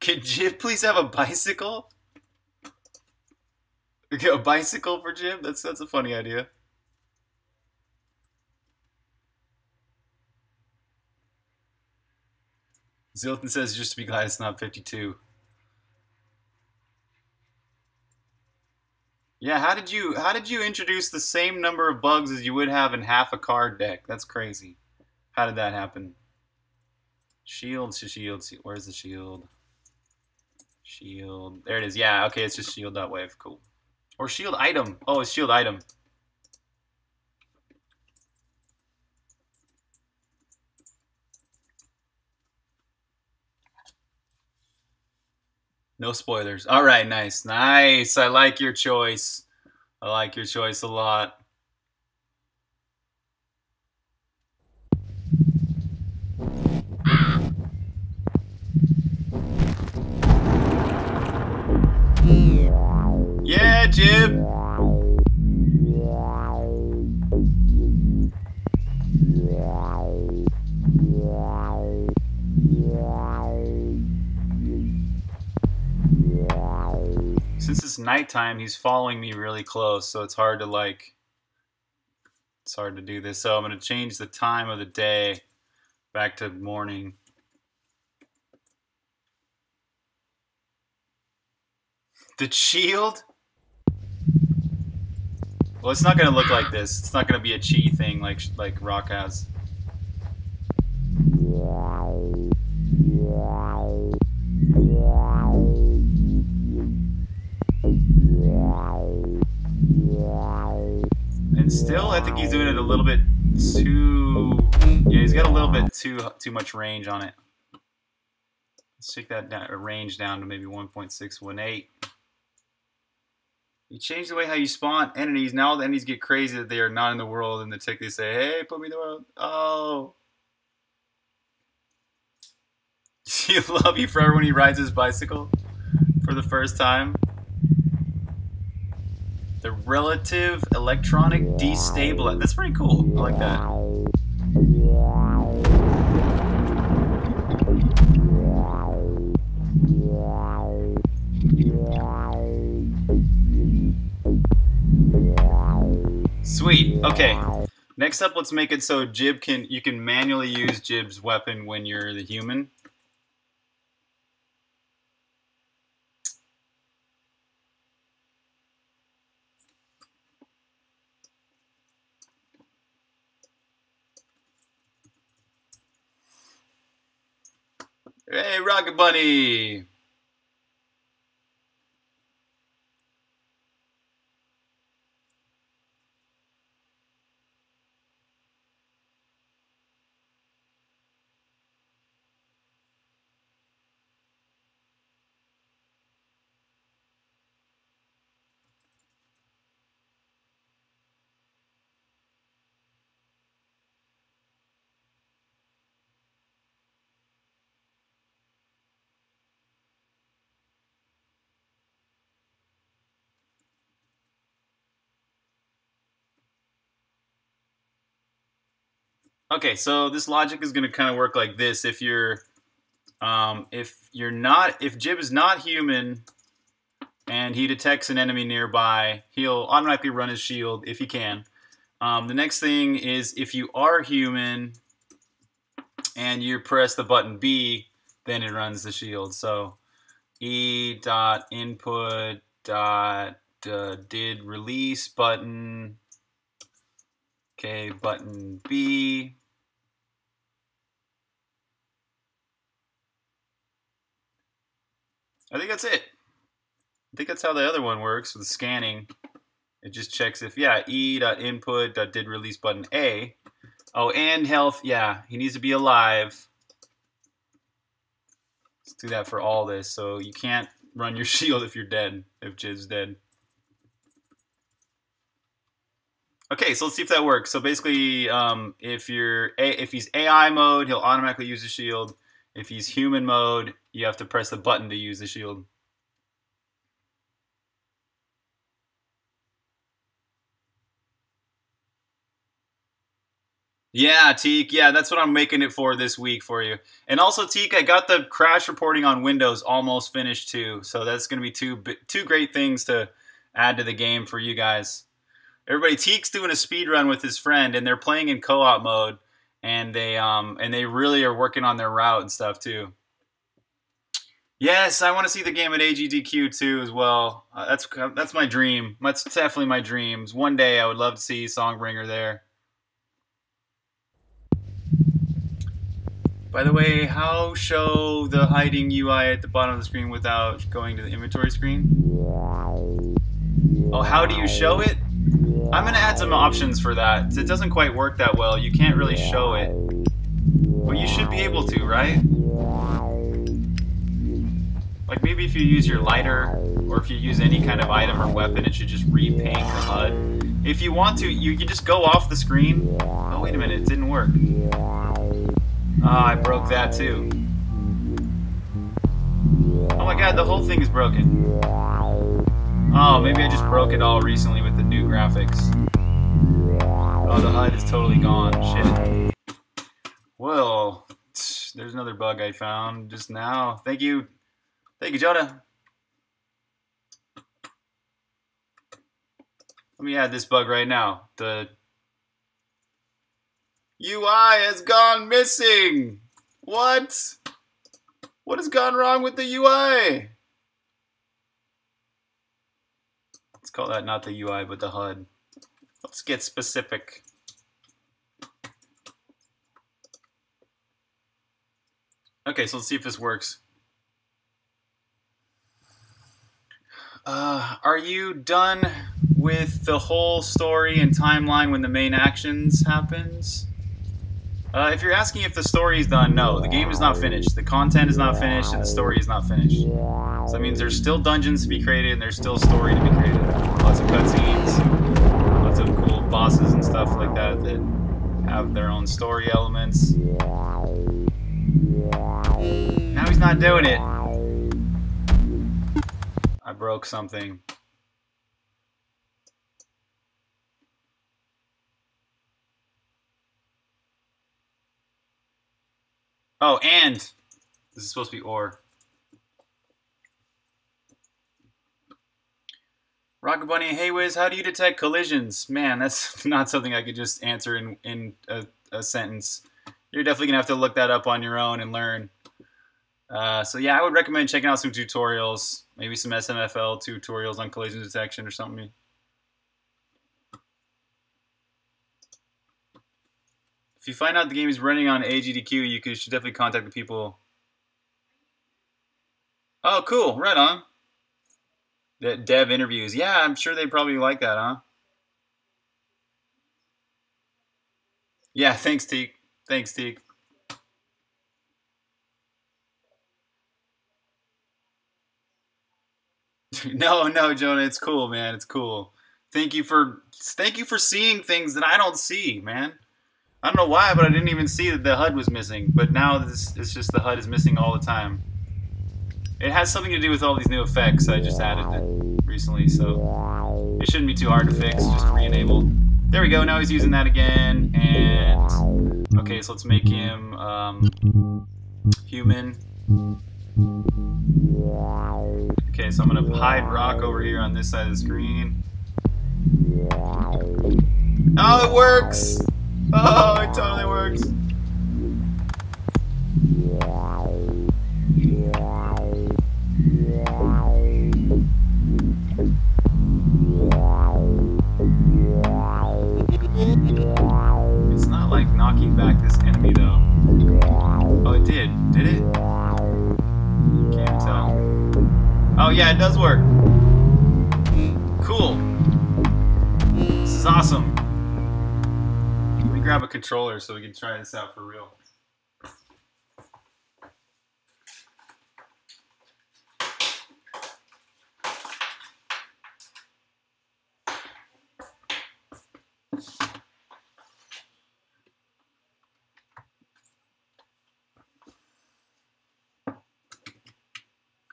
Can Jib please have a bicycle? A bicycle for Jib? That's a funny idea. Zilton says just to be glad it's not 52. Yeah, how did you introduce the same number of bugs as you would have in half a card deck? That's crazy. How did that happen? Shield. Where's the shield? Shield. There it is. Yeah, okay, it's just shield.wave. Cool. Or shield item. Oh, it's shield item. No spoilers. All right, nice. Nice. I like your choice. I like your choice a lot. Yeah, Jib. Since it's nighttime, he's following me really close, so it's hard to do this. So I'm going to change the time of the day back to morning. The shield? Well, it's not going to look like this. It's not going to be a chi thing like Rock has. And still, I think he's doing it a little bit too. Yeah, he's got a little bit too much range on it. Let's take that range down to maybe 1.618. You change the way how you spawn entities. Now the entities get crazy that they are not in the world, and they say, "Hey, put me in the world." Oh, you love you forever when he rides his bicycle for the first time. The relative electronic destabilizer. That's pretty cool. I like that. Sweet. Okay. Next up, let's make it so Jib can, you can manually use Jib's weapon when you're the human. Hey, Rocket Bunny! Okay, so this logic is going to kind of work like this. If Jib is not human and he detects an enemy nearby, he'll automatically run his shield if he can. The next thing is if you are human and you press the button B, then it runs the shield. So e.input.didRelease button. Okay, button B. I think that's it. I think that's how the other one works with scanning. It just checks if, yeah, e.input.didRelease button A. Oh, and health, yeah, he needs to be alive. Let's do that for all this. So you can't run your shield if you're dead, if Jib's dead. Okay, so let's see if that works. So basically, if he's AI mode, he'll automatically use the shield. If he's human mode, you have to press the button to use the shield. Yeah, Teek, yeah, that's what I'm making it for this week for you. And also, Teek, I got the crash reporting on Windows almost finished too. So that's going to be two great things to add to the game for you guys. Everybody, Teek's doing a speed run with his friend, and they're playing in co-op mode, and they really are working on their route and stuff too. Yes, I want to see the game at AGDQ too as well. That's my dream. That's definitely my dreams. One day I would love to see Songbringer there. By the way, how show the hiding UI at the bottom of the screen without going to the inventory screen? Oh, how do you show it? I'm going to add some options for that. It doesn't quite work that well. You can't really show it. But you should be able to, right? Like maybe if you use your lighter or if you use any kind of item or weapon, it should just repaint the HUD. If you want to, you can just go off the screen. Oh, wait a minute. It didn't work. Ah, I broke that too. Oh my god, the whole thing is broken. Oh, maybe I just broke it all recently with the new graphics. Oh, the HUD is totally gone. Shit. Well, there's another bug I found just now. Thank you. Thank you, Jonah. Let me add this bug right now. The UI has gone missing. What? What has gone wrong with the UI? Call that not the UI but the HUD. Let's get specific. Okay, so let's see if this works. Are you done with the whole story and timeline when the main actions happens? If you're asking if the story is done, no. The game is not finished. The content is not finished and the story is not finished. So that means there's still dungeons to be created and there's still story to be created. Lots of cutscenes, lots of cool bosses and stuff like that that have their own story elements. Now he's not doing it. I broke something. Oh, and this is supposed to be or. Rocket Bunny, hey Wiz, how do you detect collisions? Man, that's not something I could just answer in a sentence. You're definitely going to have to look that up on your own and learn. So yeah, I would recommend checking out some tutorials, maybe some SMFL tutorials on collision detection or something. If you find out the game is running on AGDQ, you should definitely contact the people. Oh, cool. Right on. The dev interviews. Yeah, I'm sure they probably like that, huh? Yeah, thanks, Teek. Thanks, Teek. No, Jonah, it's cool, man. It's cool. Thank you for seeing things that I don't see, man. I don't know why, but I didn't even see that the HUD was missing. But now it's just the HUD is missing all the time. It has something to do with all these new effects I just added recently, so it shouldn't be too hard to fix. Just re-enable. There we go. Now he's using that again. And okay, so let's make him human. Okay, so I'm gonna hide rock over here on this side of the screen. Oh, it works! Oh, it totally works. It's not like knocking back this enemy though. Oh, it did it? Can't tell. Oh yeah, it does work. Cool. This is awesome. Grab a controller so we can try this out for real.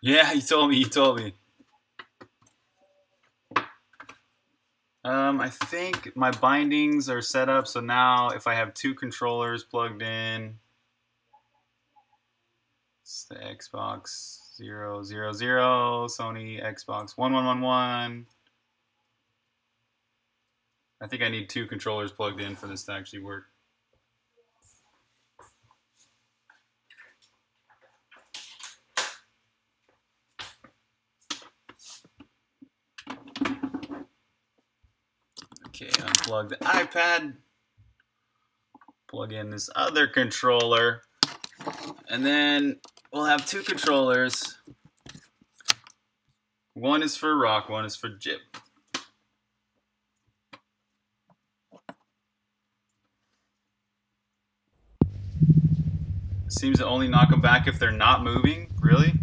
Yeah, you told me. I think my bindings are set up, so now if I have two controllers plugged in, it's the Xbox 000, Sony Xbox 1111. I think I need two controllers plugged in for this to actually work. Okay, unplug the iPad, plug in this other controller, and then we'll have two controllers. One is for Rock, one is for Jib. Seems to only knock them back if they're not moving, really?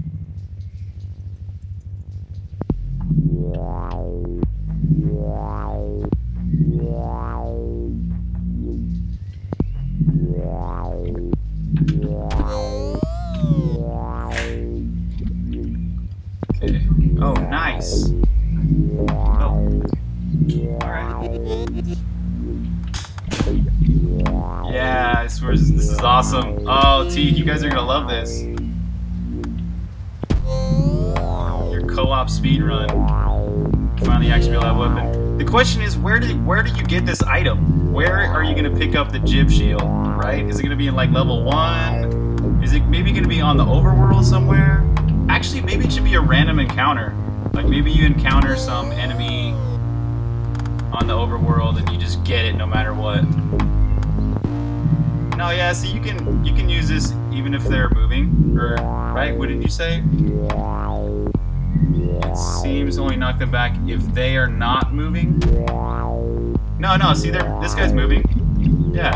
Oh, nice. Oh. Alright. Yeah, I swear this is awesome. Oh, T, you guys are gonna love this. Your co-op speedrun. Finally actionable that weapon. The question is, where do you get this item? Where are you gonna pick up the Jib shield, right? Is it gonna be in like level 1? Is it maybe gonna be on the overworld somewhere? Actually, maybe it should be a random encounter. Like maybe you encounter some enemy on the overworld and you just get it no matter what. No, yeah, so you can use this even if they're moving, or right? What did you say? It seems only knock them back if they are not moving. No, see there, this guy's moving. Yeah.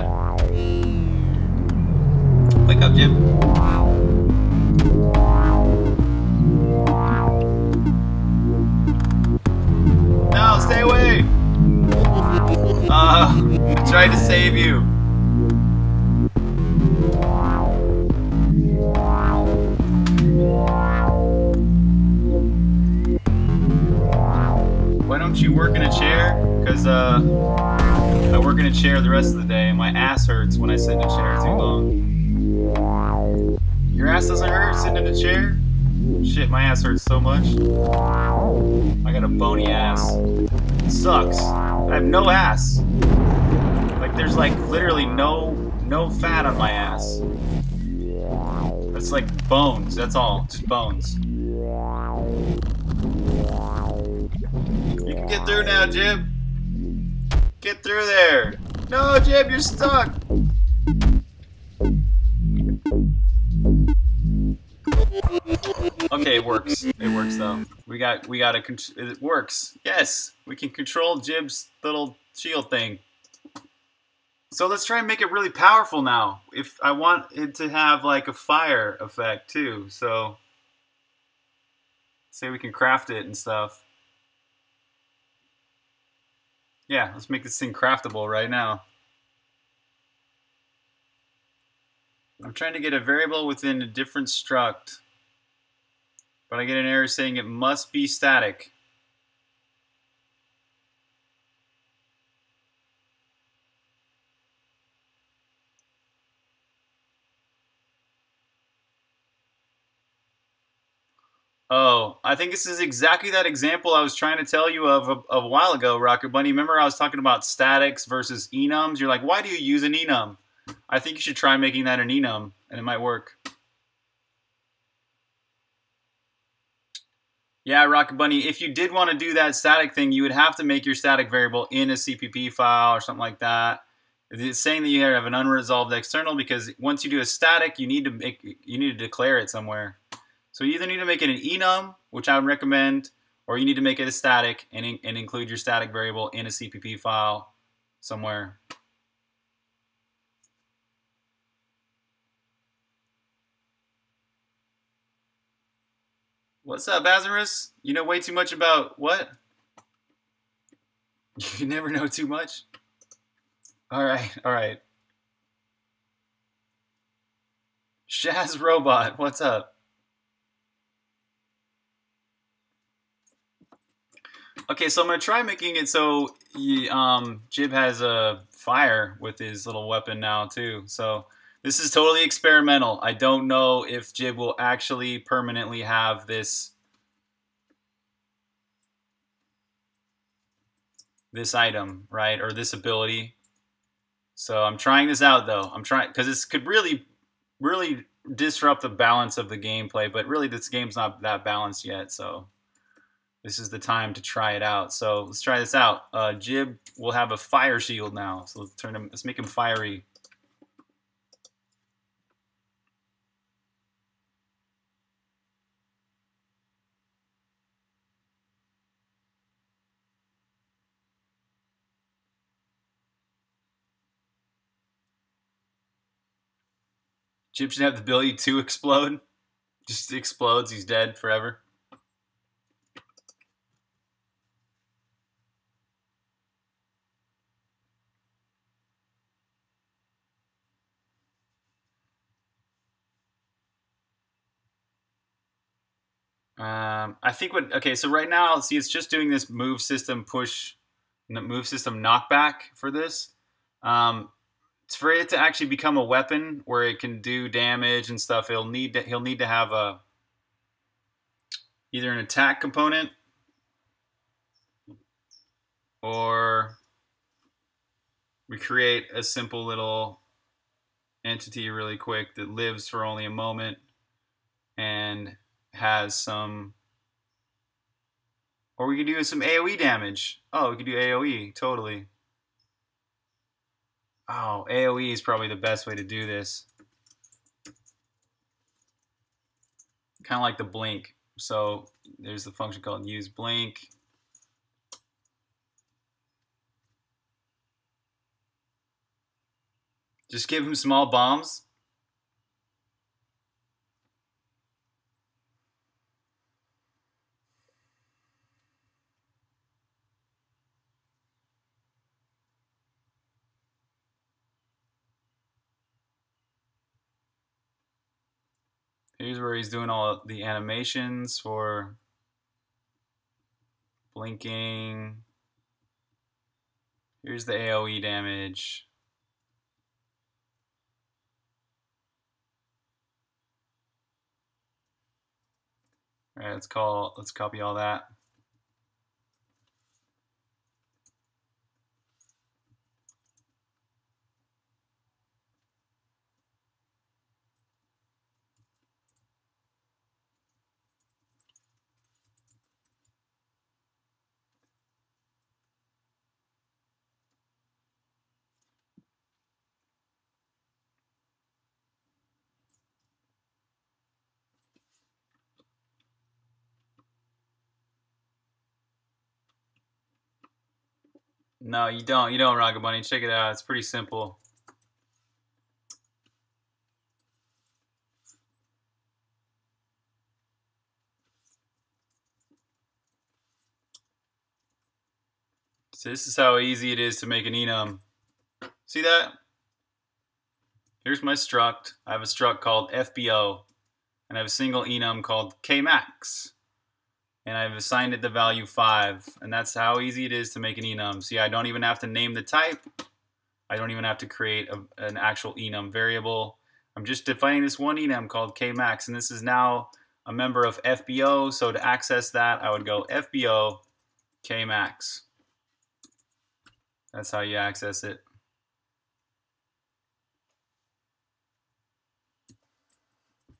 Wake up, Jim. No, stay away! I tried to save you. Why don't you work in a chair? Because I work in a chair the rest of the day and my ass hurts when I sit in a chair too long. Your ass doesn't hurt sitting in a chair? Shit, my ass hurts so much. I got a bony ass. It sucks. I have no ass. Like, there's like literally no fat on my ass. That's like bones, that's all. Just bones. You can get through now, Jib. Get through there. No, Jib, you're stuck. Okay, it works. It works though. It works. Yes, we can control Jib's little shield thing. So let's try and make it really powerful now. If I want it to have like a fire effect too, so say we can craft it and stuff. Yeah, let's make this thing craftable right now. I'm trying to get a variable within a different struct, but I get an error saying it must be static. Oh, I think this is exactly that example I was trying to tell you of a while ago, Rocket Bunny. Remember I was talking about statics versus enums? You're like, why do you use an enum? I think you should try making that an enum, and it might work. Yeah, Rocket Bunny, if you did want to do that static thing, you would have to make your static variable in a CPP file or something like that. It's saying that you have an unresolved external because once you do a static, you need to declare it somewhere. So you either need to make it an enum, which I would recommend, or you need to make it a static and include your static variable in a CPP file somewhere. What's up, Azarus? You know way too much about what? You never know too much? All right, all right. Shaz Robot, what's up? Okay, so I'm going to try making it so Jib has a fire with his little weapon now, too. So this is totally experimental. I don't know if Jib will actually permanently have this item, right? Or this ability. So I'm trying this out, though. I'm trying, because this could really, really disrupt the balance of the gameplay. But really, this game's not that balanced yet, so... This is the time to try it out. So let's try this out. Jib will have a fire shield now. So let's make him fiery. Jib should have the ability to explode. Just explodes, he's dead forever. I think what, okay, so right now, see, it's just doing this move system push, move system knockback for this. For it to actually become a weapon where it can do damage and stuff, he'll need to have a, either an attack component or we create a simple little entity really quick that lives for only a moment and has some, or we could do some AoE damage. Oh, we could do AoE, totally. Oh, AoE is probably the best way to do this. Kind of like the blink. So there's the function called use blink. Just give him small bombs. Here's where he's doing all the animations for blinking. Here's the AoE damage. All right, let's copy all that. No, you don't, Rocket Bunny. Check it out. It's pretty simple. So this is how easy it is to make an enum. See that? Here's my struct. I have a struct called FBO, and I have a single enum called KMax. And I've assigned it the value 5, and that's how easy it is to make an enum. See, I don't even have to name the type. I don't even have to create an actual enum variable. I'm just defining this one enum called KMax, and this is now a member of FBO, so to access that, I would go FBO KMax. That's how you access it.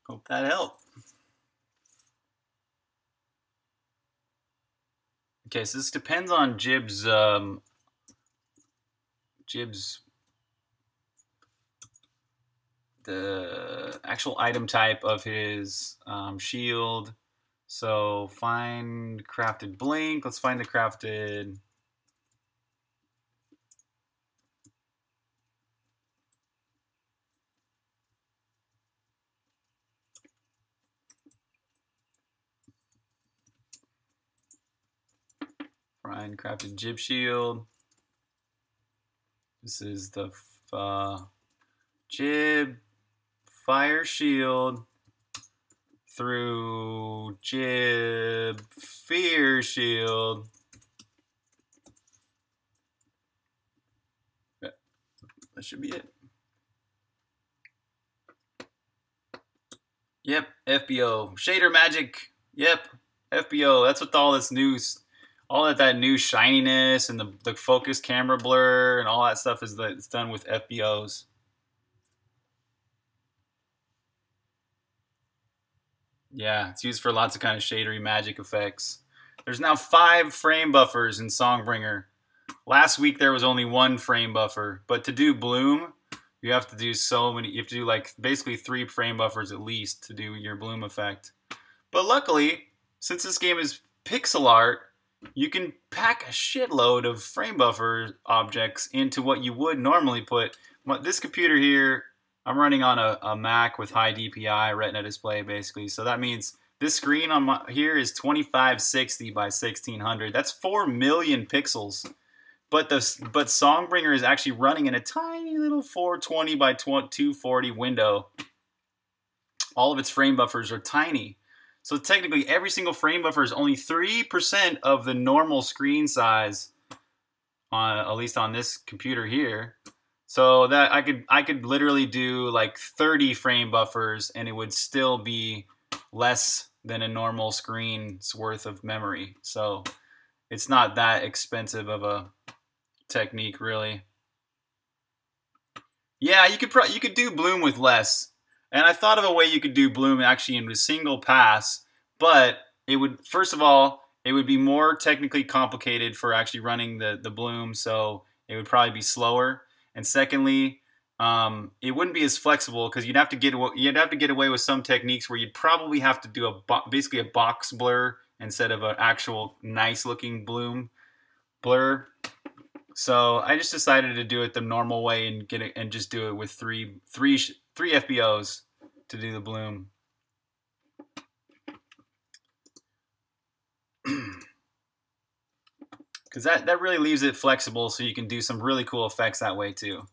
Hope that helped. Okay, so this depends on Jib's the actual item type of his shield. So find crafted blink. Let's find the crafted. Find crafted Jib shield. This is the Jib fire shield through Jib fear shield. Yeah, that should be it. Yep, FBO shader magic. Yep, FBO. That's what all this news. All that new shininess and the focus camera blur and all that stuff is that it's done with FBOs. Yeah, it's used for lots of kind of shadery magic effects. There's now 5 frame buffers in Songbringer. Last week there was only 1 frame buffer, but to do bloom, you have to do so many. You have to do like basically 3 frame buffers at least to do your bloom effect. But luckily, since this game is pixel art, you can pack a shitload of frame buffer objects into what you would normally put. This computer here, I'm running on a Mac with high DPI retina display basically. So that means this screen on here is 2560 by 1600. That's 4 million pixels. But Songbringer is actually running in a tiny little 420 by 240 window. All of its frame buffers are tiny. So technically, every single frame buffer is only 3% of the normal screen size, on at least on this computer here. So that I could literally do like 30 frame buffers, and it would still be less than a normal screen's worth of memory. So it's not that expensive of a technique, really. Yeah, you could do bloom with less. And I thought of a way you could do bloom actually in a single pass, but it would, first of all, it would be more technically complicated for actually running the bloom, so it would probably be slower. And secondly, it wouldn't be as flexible because you'd have to get away with some techniques where you'd probably have to do basically a box blur instead of an actual nice looking bloom blur. So I just decided to do it the normal way and get it, and just do it with three FBOs to do the bloom. Because that really leaves it flexible, so you can do some really cool effects that way too.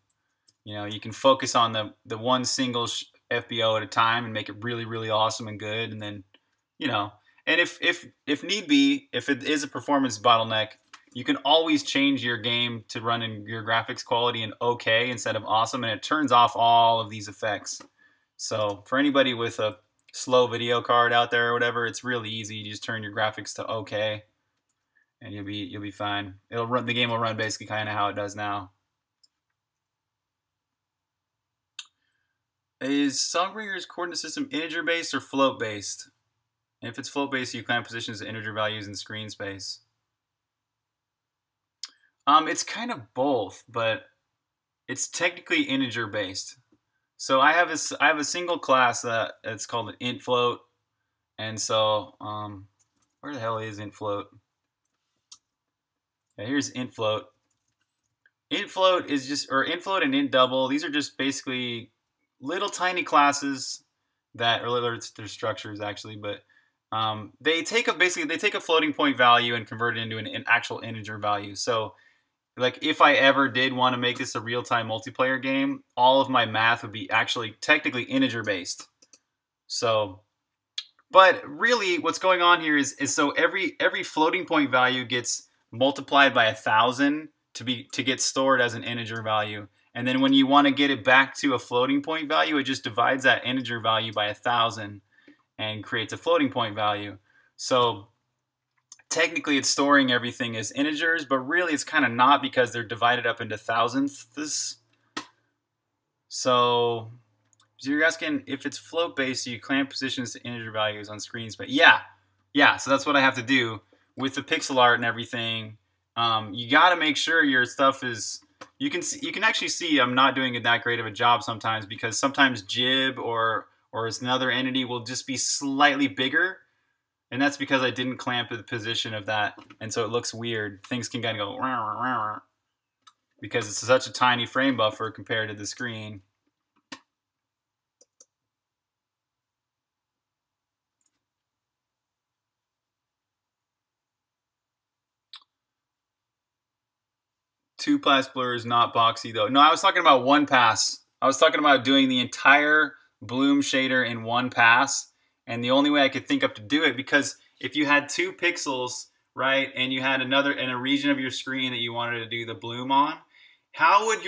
You know, you can focus on the one single FBO at a time and make it really, really awesome and good. And then, you know, and if need be, if it is a performance bottleneck, you can always change your game to run in your graphics quality in OK instead of awesome, and it turns off all of these effects. So for anybody with a slow video card out there or whatever, it's really easy. You just turn your graphics to okay, and you'll be fine. It'll run, the game will run basically kind of how it does now. Is Songbringer's coordinate system integer-based or float-based? And if it's float-based, you climb positions to integer values in screen space. It's kind of both, but it's technically integer-based. So I have a single class that's called an int float, and so where the hell is int float? Yeah, here's int float. Int float is just, or int float and int double. These are just basically little tiny classes that, or little, they're structures actually, but they take a floating point value and convert it into an actual integer value. So like if I ever did want to make this a real-time multiplayer game, all of my math would be actually technically integer-based. So, but really what's going on here is so every floating point value gets multiplied by 1,000 to get stored as an integer value. And then when you want to get it back to a floating point value, it just divides that integer value by 1,000 and creates a floating point value. So technically it's storing everything as integers, but really it's kind of not because they're divided up into thousandths. So you're asking if it's float-based, you clamp positions to integer values on screens. But yeah, so that's what I have to do with the pixel art and everything. You got to make sure your stuff is... You can actually see I'm not doing that great of a job sometimes, because sometimes Jib or another entity will just be slightly bigger, and that's because I didn't clamp the position of that, and so it looks weird. Things can kind of go rawr, rawr, because it's such a tiny frame buffer compared to the screen. Two pass blur is not boxy though. No, I was talking about one pass. I was talking about doing the entire bloom shader in one pass. And the only way I could think up to do it, because if you had 2 pixels, right, and you had another in a region of your screen that you wanted to do the bloom on, how would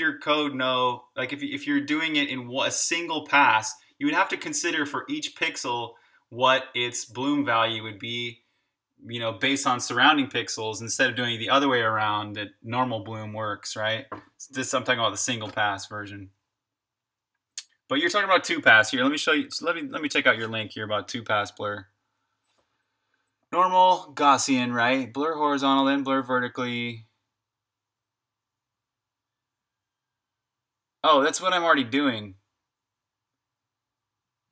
your code know? Like if you're doing it in a single pass, you would have to consider for each pixel what its bloom value would be, you know, based on surrounding pixels, instead of doing it the other way around that normal bloom works, right? This I'm talking about the single pass version. But you're talking about 2-pass here. Let me show you, let me check out your link here about 2-pass blur. Normal Gaussian, right? Blur horizontal, then blur vertically. Oh, that's what I'm already doing.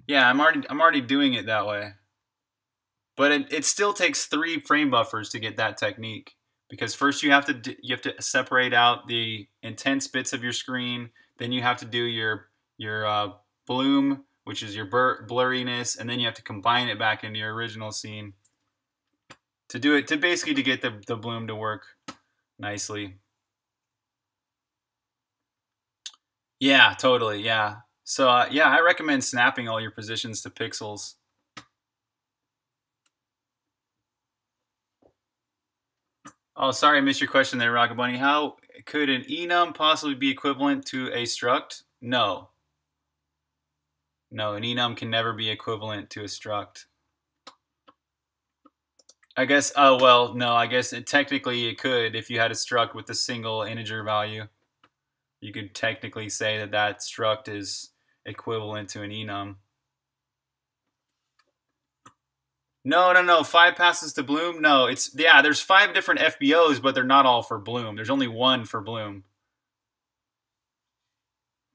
Yeah, I'm already doing it that way. But it still takes 3 frame buffers to get that technique, because first you have to separate out the intense bits of your screen, then you have to do your bloom, which is your blurriness, and then you have to combine it back into your original scene to do it, to basically to get the bloom to work nicely. Yeah, totally. Yeah. So yeah, I recommend snapping all your positions to pixels. Oh, sorry, I missed your question there, Rocket Bunny. How could an enum possibly be equivalent to a struct? No. No, an enum can never be equivalent to a struct. I guess, oh, well, no, I guess it, technically it could if you had a struct with a single integer value. You could technically say that that struct is equivalent to an enum. No, 5 passes to bloom? No, it's, yeah, there's 5 different FBOs, but they're not all for bloom. There's only one for bloom.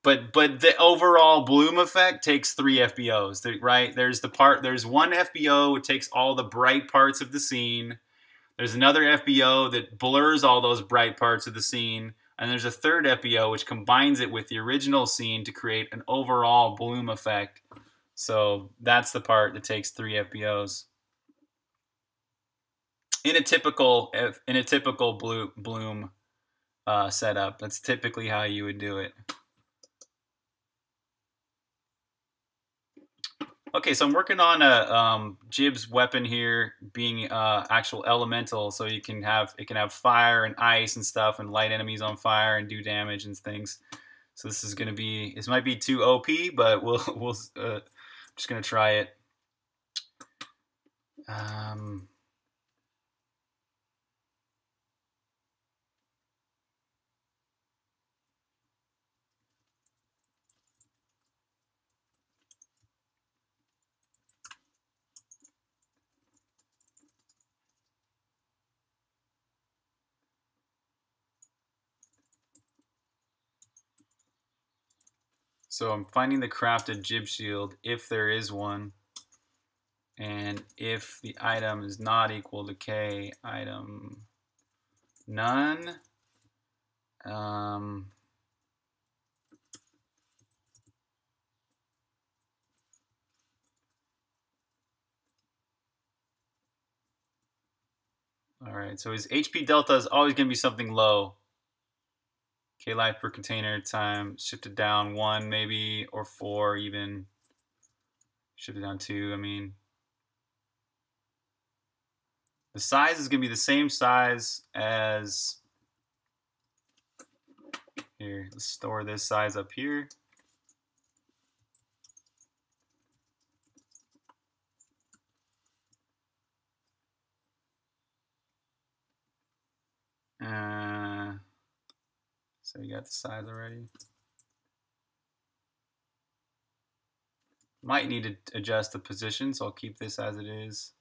But the overall bloom effect takes 3 FBOs, right? There's one FBO which takes all the bright parts of the scene. There's another FBO that blurs all those bright parts of the scene. And there's a third FBO which combines it with the original scene to create an overall bloom effect. So that's the part that takes 3 FBOs. In a typical bloom setup, that's typically how you would do it. Okay, so I'm working on a Jib's weapon here being actual elemental, so you can have, it can have fire and ice and stuff, and light enemies on fire and do damage and things. So this might be too OP, but we'll Just gonna try it. So I'm finding the crafted jib shield, if there is one, and if the item is not equal to K, item none. All right, so his HP delta is always going to be something low. K life per container time shifted down 1 maybe, or 4 even. Shifted down 2, I mean. The size is going to be the same size as, here, let's store this size up here. So you got the size already. Might need to adjust the position, so I'll keep this as it is.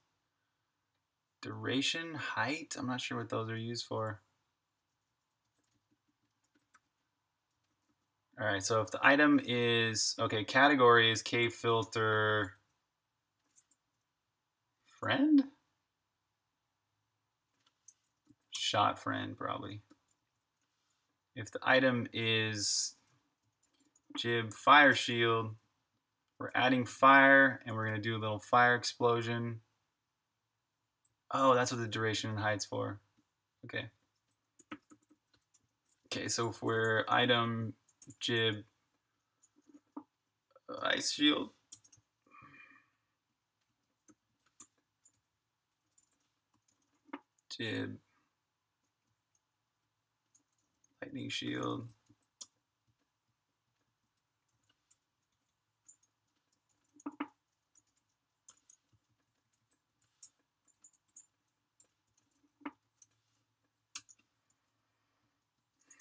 Duration, height, I'm not sure what those are used for. All right, so if the item is, okay, category is K filter friend? Shot friend, probably. If the item is jib fire shield, we're adding fire and we're gonna do a little fire explosion. Oh, that's what the duration and height's for. Okay. Okay, so if we're item jib ice shield, jib lightning shield.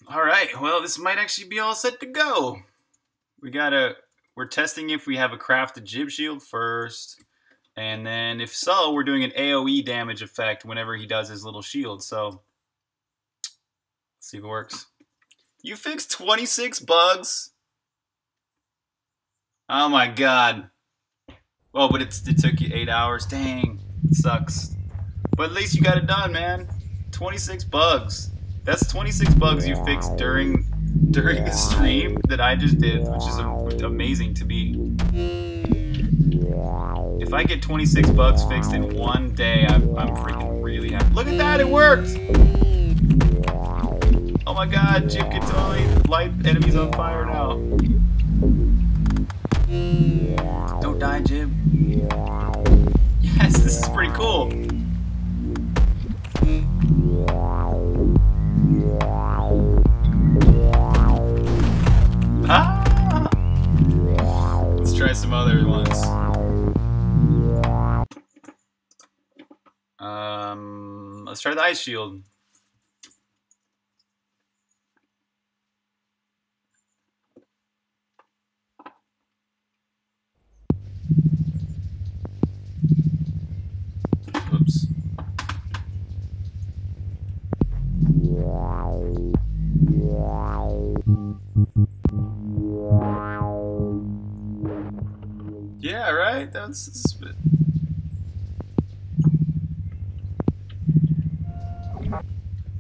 All right, well, this might actually be all set to go. We're testing if we have a crafted jib shield first, and then if so, we're doing an AoE damage effect whenever he does his little shield, so let's see if it works. You fixed 26 bugs? Oh my god. Well, but it took you 8 hours. Dang, it sucks. But at least you got it done, man. 26 bugs. That's 26 bugs you fixed during the stream that I just did, which is amazing to me. If I get 26 bugs fixed in one day, I'm freaking really happy. Look at that, it worked! Oh my god, Jib can totally light enemies on fire now. Don't die, Jib. Yes, this is pretty cool. Ah! Let's try some other ones. Let's try the ice shield. Oops. Yeah, right? That's a bit.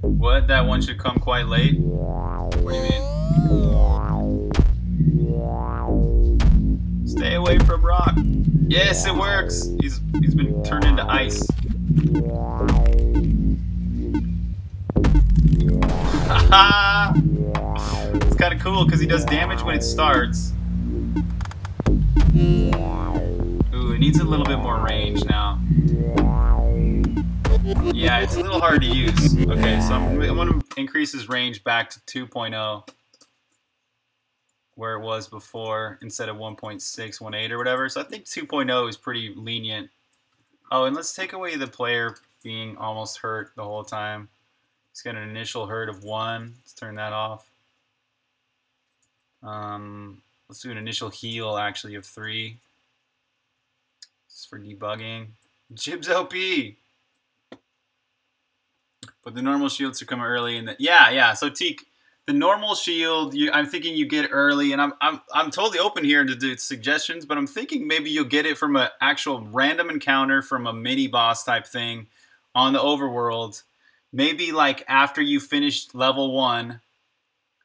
What? That one should come quite late? What do you mean? Stay away from rock. Yes, it works. He's been turned into ice. Haha! It's kind of cool because he does damage when it starts. Ooh, it needs a little bit more range now. Yeah, it's a little hard to use. Okay, so I'm going to increase his range back to 2.0. where it was before instead of 1.618 or whatever. So I think 2.0 is pretty lenient. Oh, and let's take away the player being almost hurt the whole time. It's got an initial hurt of 1. Let's turn that off. Let's do an initial heal actually of 3. This is for debugging. Jib's LP. But the normal shields to come early, and yeah. So Teek, the normal shield, I'm thinking you get early, and I'm totally open here to do suggestions, but I'm thinking maybe you'll get it from an actual random encounter from a mini boss type thing on the overworld. Maybe like after you finished level 1,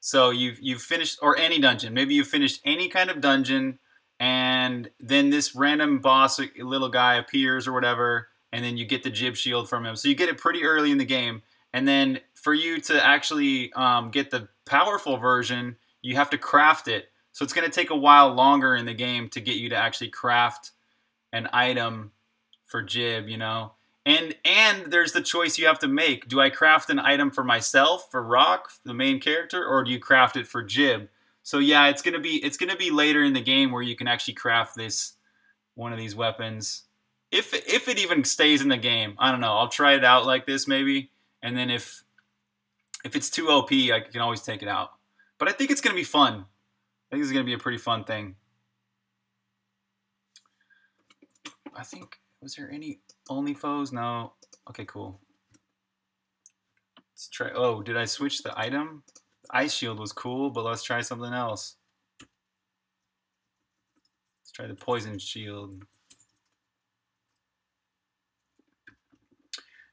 so you've finished, or any dungeon. Maybe you finished any kind of dungeon, and then this random boss little guy appears or whatever, and then you get the Jib shield from him. So you get it pretty early in the game. And then for you to actually get the powerful version, you have to craft it. So it's going to take a while longer in the game to get you to actually craft an item for Jib, you know. And there's the choice you have to make. Do I craft an item for myself, for Rock, the main character, or do you craft it for Jib? So yeah, it's going to be later in the game where you can actually craft this one of these weapons. If it even stays in the game. I don't know. I'll try it out like this maybe. And then if it's too OP, I can always take it out. But I think it's going to be fun. I think it's going to be a pretty fun thing. I think, was there any only foes? No. Okay, cool. Let's try. Oh, did I switch the item? The ice shield was cool, but let's try something else. Let's try the poison shield.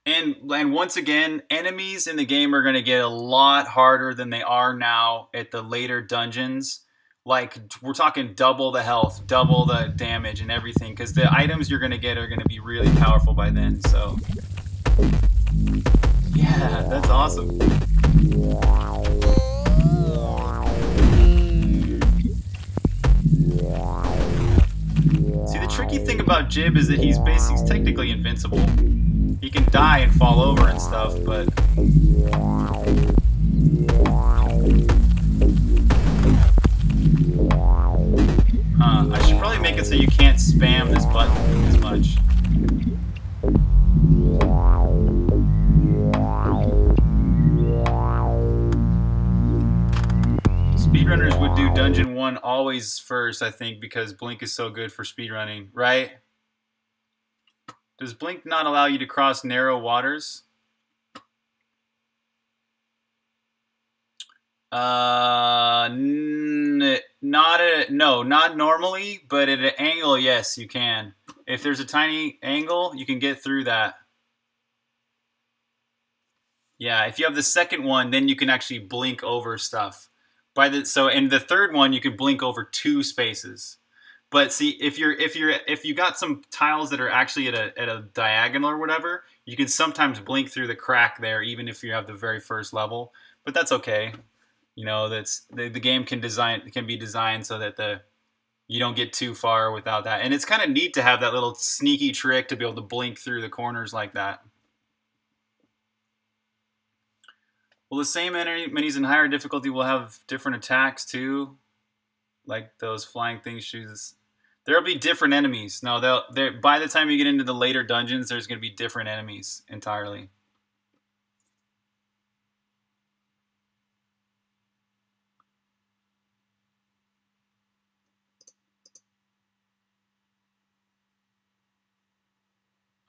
And once again, enemies in the game are going to get a lot harder than they are now at the later dungeons. Like, we're talking double the health, double the damage and everything, because the items you're going to get are going to be really powerful by then. So, yeah, that's awesome. See, the tricky thing about Jib is that he's technically invincible. He can die and fall over and stuff, but... I should probably make it so you can't spam this button as much. Speedrunners would do Dungeon 1 always first, I think, because Blink is so good for speedrunning, right? Does Blink not allow you to cross narrow waters? Not normally, but at an angle, yes, you can. If there's a tiny angle, you can get through that. Yeah, if you have the second one, then you can actually blink over stuff. So in the third one, you can blink over 2 spaces. But see, if you got some tiles that are actually at a diagonal or whatever, you can sometimes blink through the crack there, even if you have the very first level. But that's okay, you know. That's the game can be designed so that you don't get too far without that. And it's kind of neat to have that little sneaky trick to be able to blink through the corners like that. Well, the same enemies in higher difficulty will have different attacks too. Like those flying things, shoes. There'll be different enemies. No, by the time you get into the later dungeons, there's going to be different enemies entirely.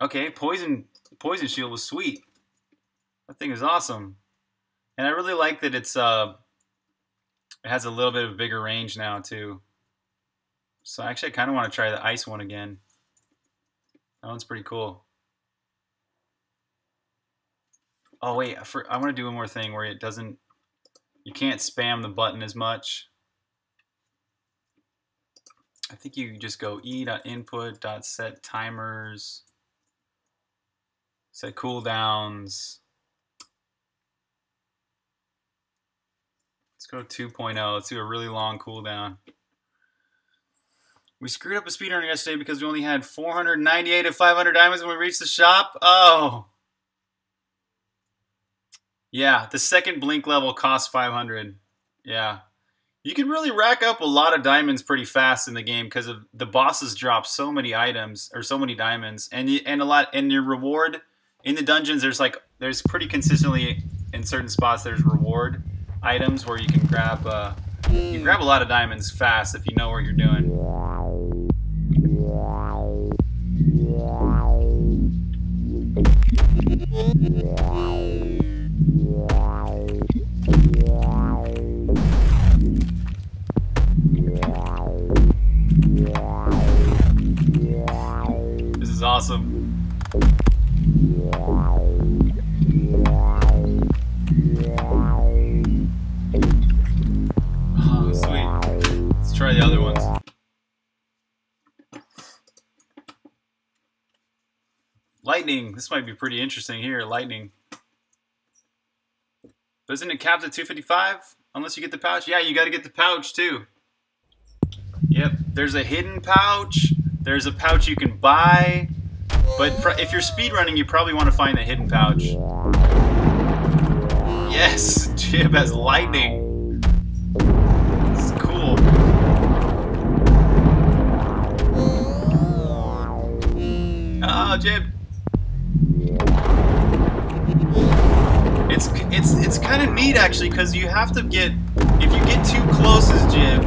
Okay, poison shield was sweet. That thing is awesome, and I really like that it's It has a little bit of a bigger range now, too. So actually, I kind of want to try the ice one again. That one's pretty cool. Oh, wait. I want to do one more thing where it doesn't... You can't spam the button as much. I think you just go e.input.set timers. Set cooldowns. Let's go 2.0. Let's do a really long cooldown. We screwed up a speedrunner yesterday because we only had 498 of 500 diamonds when we reached the shop. Oh! Yeah, the second blink level costs 500. Yeah. You can really rack up a lot of diamonds pretty fast in the game because of the bosses drop so many items or so many diamonds, and your reward in the dungeons. There's pretty consistently in certain spots there's reward items where you can grab a lot of diamonds fast if you know what you're doing. This is awesome. Oh, sweet. Let's try the other ones. Lightning. This might be pretty interesting here. Lightning. Doesn't it cap to 255? Unless you get the pouch. Yeah, you got to get the pouch too. Yep. There's a hidden pouch. There's a pouch you can buy. But if you're speedrunning, you probably want to find the hidden pouch. Yes! Jib has lightning. This is cool. Oh, Jib. It's kind of neat actually, because you have to get, if you get too close as Jib,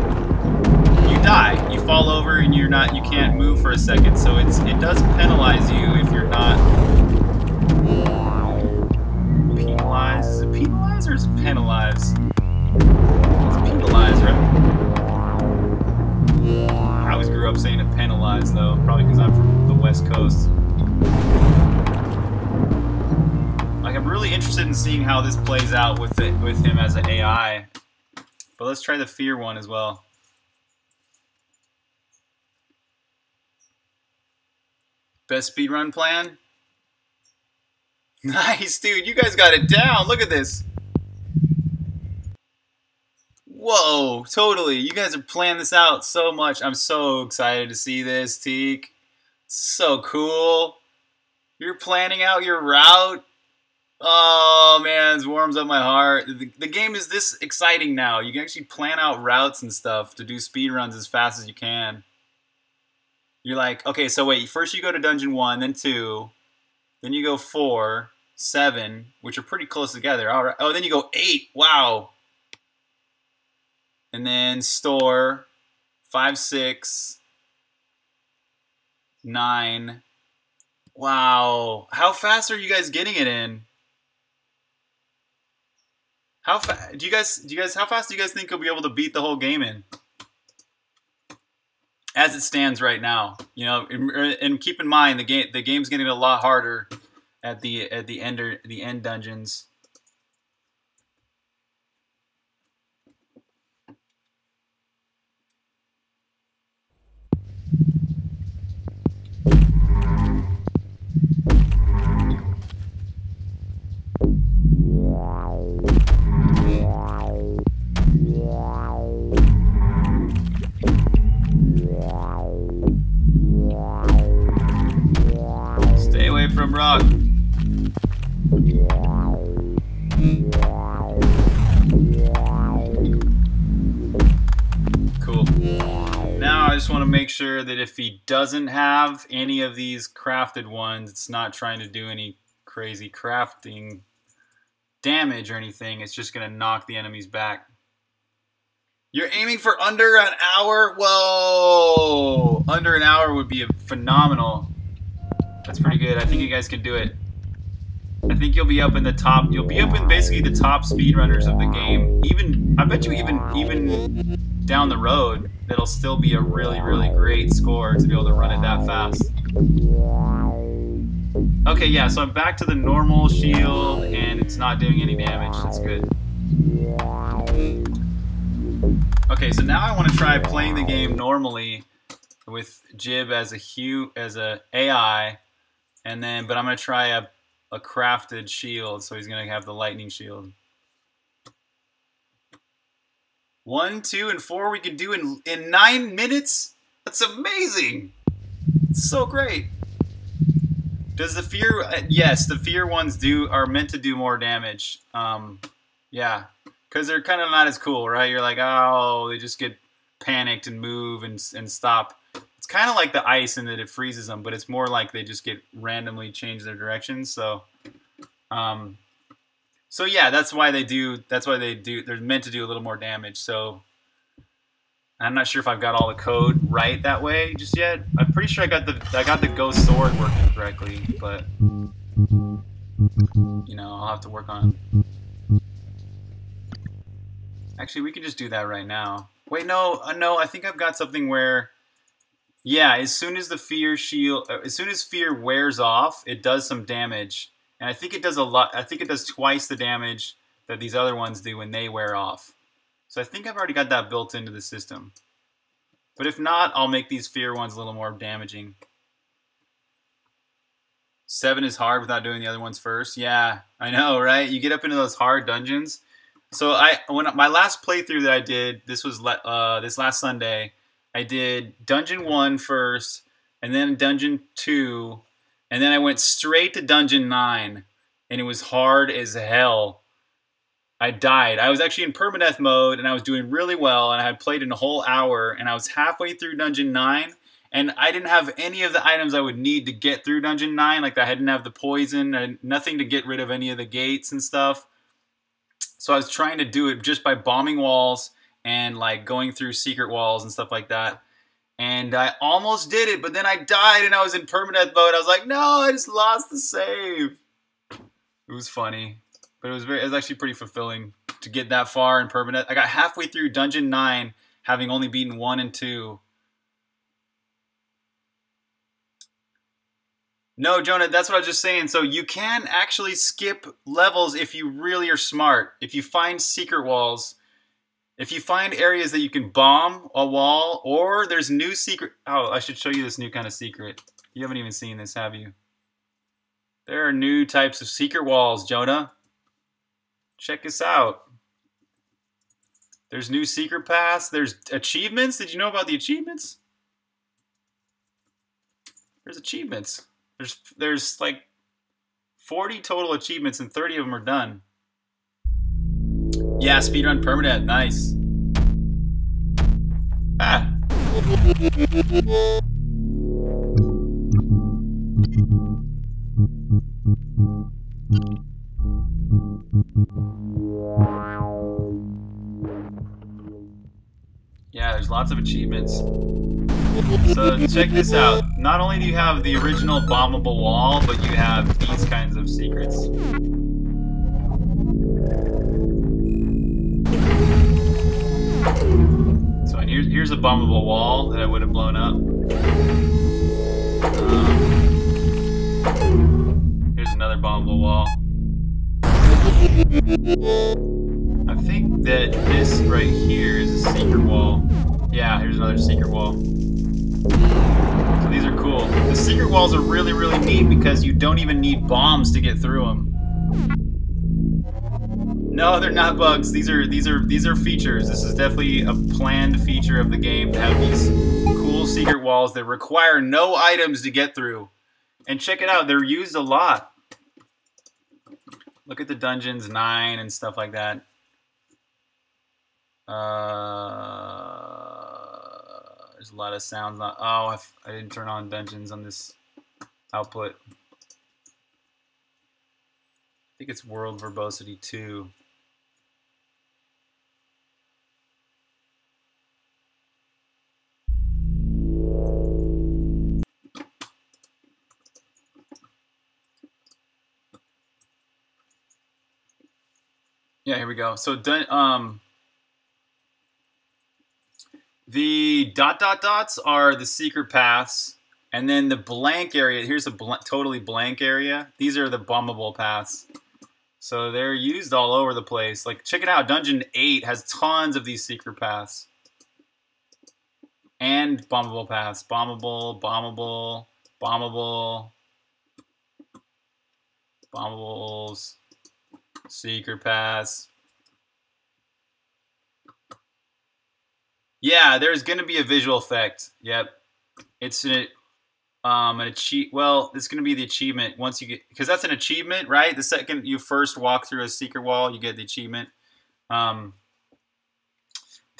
you die. You fall over and you can't move for a second. So it does penalize you if you're not penalized. Is it penalized or is it penalized? It's penalized, right? I always grew up saying it penalized though, probably because I'm from the West Coast. I'm really interested in seeing how this plays out with him as an AI. But let's try the fear one as well. Best speedrun plan? Nice, dude. You guys got it down. Look at this. Whoa, totally. You guys have planned this out so much. I'm so excited to see this, Teek. So cool. You're planning out your route. Oh man, this warms up my heart. The game is this exciting now. You can actually plan out routes and stuff to do speedruns as fast as you can. You're like, okay, so wait, first you go to dungeon 1, then 2, then you go 4, 7, which are pretty close together. All right. Oh, then you go 8. Wow. And then store 5, 6, 9. Wow. How fast are you guys getting it in? How fast do you guys think you'll be able to beat the whole game in? As it stands right now, you know, and keep in mind the game's getting a lot harder at the end dungeons. Stay away from rock. Cool. Now I just want to make sure that if he doesn't have any of these crafted ones, it's not trying to do any crazy crafting damage or anything. It's just going to knock the enemies back. You're aiming for under an hour? Whoa! Under an hour would be phenomenal. That's pretty good. I think you guys can do it. I think you'll be up in the top. You'll be up in basically the top speedrunners of the game. Even, I bet you even down the road, that'll still be a really, really great score to be able to run it that fast. Okay, yeah, so I'm back to the normal shield, and it's not doing any damage. That's good. Okay, so now I want to try playing the game normally with Jib as a AI, and then, but I'm going to try a crafted shield, so he's going to have the lightning shield. 1, 2, and 4 we could do in 9 minutes? That's amazing! It's so great! Does the fear? Yes, the fear ones are meant to do more damage. Yeah, Because they're kind of not as cool, right? You're like, oh, they just get panicked and move and stop. It's kind of like the ice in that it freezes them, but it's more like they just get randomly change their direction. So, so yeah, that's why they do. That's why they do. They're meant to do a little more damage. So, I'm not sure if I've got all the code right that way just yet. I'm pretty sure I got the ghost sword working correctly, but you know, I'll have to work on it. Actually, we can just do that right now. Wait, no, I think I've got something where, yeah, as soon as the fear shield, as soon as fear wears off, it does some damage. And I think it does a lot, I think it does twice the damage that these other ones do when they wear off. So I think I've already got that built into the system. But if not, I'll make these fear ones a little more damaging. 7 is hard without doing the other ones first. Yeah, I know, right? You get up into those hard dungeons. So when my last playthrough that I did, this was this last Sunday, I did Dungeon 1 first, and then Dungeon 2, and then I went straight to Dungeon 9, and it was hard as hell. I died. I was actually in permadeath mode, and I was doing really well, and I had played in a whole hour, and I was halfway through Dungeon 9, and I didn't have any of the items I would need to get through Dungeon 9. Like, I didn't have the poison, and nothing to get rid of any of the gates and stuff. So I was trying to do it just by bombing walls and like going through secret walls and stuff like that. And I almost did it, but then I died and I was in permadeath mode. I was like, no, I just lost the save. It was funny, but it was actually pretty fulfilling to get that far in permadeath. I got halfway through Dungeon 9, having only beaten 1 and 2. No, Jonah, that's what I was just saying. So you can actually skip levels if you really are smart. If you find secret walls, if you find areas that you can bomb a wall, or there's new secret... Oh, I should show you this new kind of secret. You haven't even seen this, have you? There are new types of secret walls, Jonah. Check this out. There's new secret paths. There's achievements. Did you know about the achievements? There's achievements. There's like 40 total achievements and 30 of them are done. Yeah, speedrun permadeath, nice. Ah. Yeah, there's lots of achievements. So check this out. Not only do you have the original bombable wall, but you have these kinds of secrets. So here's a bombable wall that I would have blown up. Here's another bombable wall. I think that this right here is a secret wall. Yeah, here's another secret wall. So these are cool. The secret walls are really, really neat because you don't even need bombs to get through them. No, they're not bugs. These are features. This is definitely a planned feature of the game to have these cool secret walls that require no items to get through. And check it out, they're used a lot. Look at the dungeons 9 and stuff like that. There's a lot of sounds on. Oh, I didn't turn on dungeons on this output. I think it's World Verbosity 2. Yeah, here we go. So the dots are the secret paths, and then the blank area, here's a totally blank area. These are the bombable paths. So they're used all over the place. Like, check it out, Dungeon 8 has tons of these secret paths. And bombable paths, bombable, bombable, bombable, bombables, secret paths. Yeah, there's gonna be a visual effect. Yep, it's an achievement. Well, it's gonna be the achievement once you get, because that's an achievement, right? The second you first walk through a secret wall, you get the achievement. So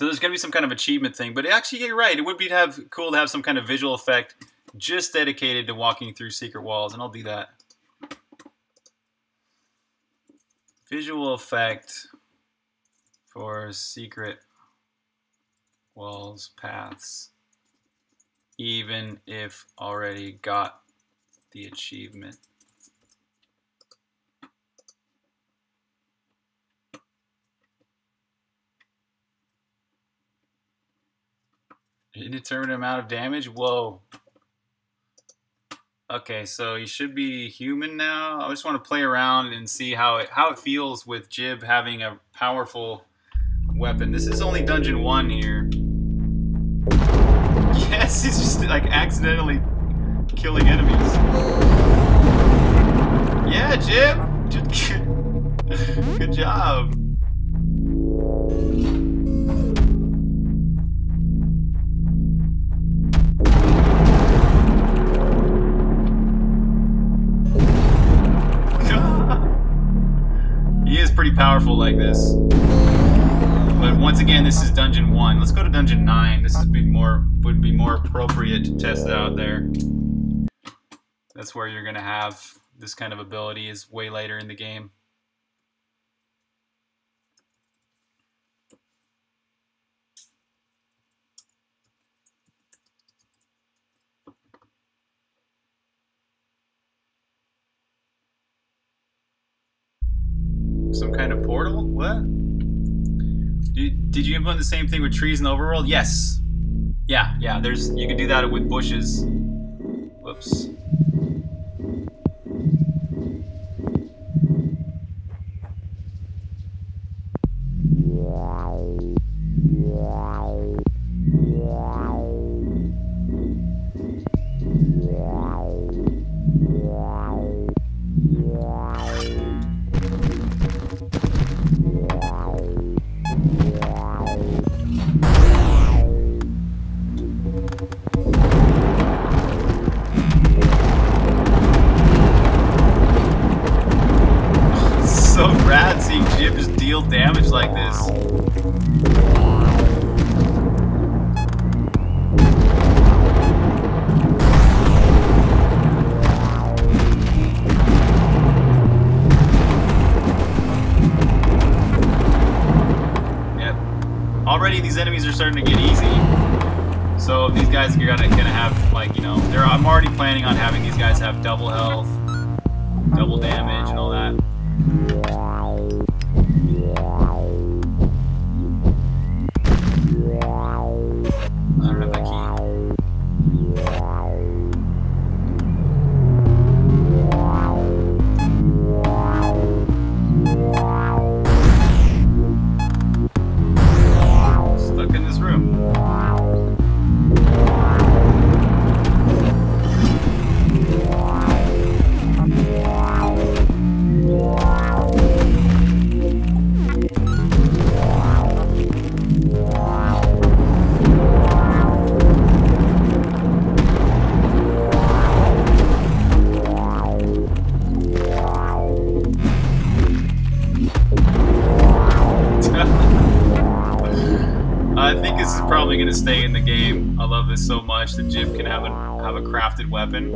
there's going to be some kind of achievement thing. But actually, you're right. It would be cool to have some kind of visual effect just dedicated to walking through secret walls. And I'll do that. Visual effect for secret walls, paths, even if already got the achievement. Indeterminate amount of damage? Whoa. Okay, so you should be human now. I just want to play around and see how it feels with Jib having a powerful weapon. This is only dungeon 1 here. Yes, he's just like accidentally killing enemies. Yeah, Jib! Good job. Pretty powerful like this, but once again, this is dungeon 1. Let's go to dungeon 9. This would be more appropriate to test it out there. That's where you're gonna have this kind of ability, is way later in the game. Some kind of portal? What? Did you implement the same thing with trees in the overworld? Yes. Yeah. You can do that with bushes. Whoops. Damage like this. Yep. Already these enemies are starting to get easy. So these guys are gonna have, like, you know, I'm already planning on having these guys have double health, double damage, and all that. Gonna stay in the game. I love this so much that Jib can have a crafted weapon.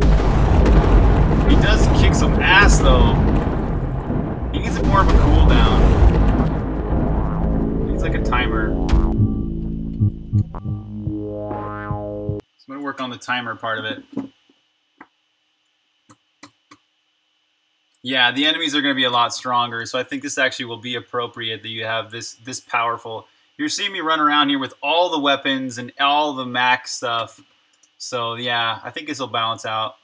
He does kick some ass though. He needs more of a cooldown. He's like a timer. So I'm gonna work on the timer part of it. Yeah, the enemies are gonna be a lot stronger, so I think this actually will be appropriate that you have this powerful. You're seeing me run around here with all the weapons and all the max stuff. So, yeah, I think this will balance out.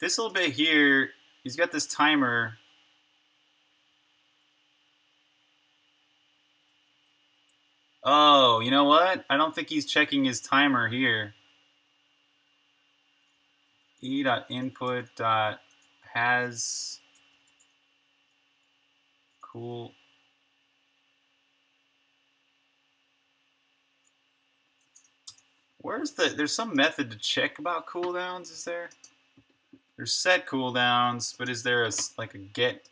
This little bit here, he's got this timer. Oh, you know what? I don't think he's checking his timer here. E.input.has... Cool. There's some method to check about cooldowns, is there? There's set cooldowns, but is there like a get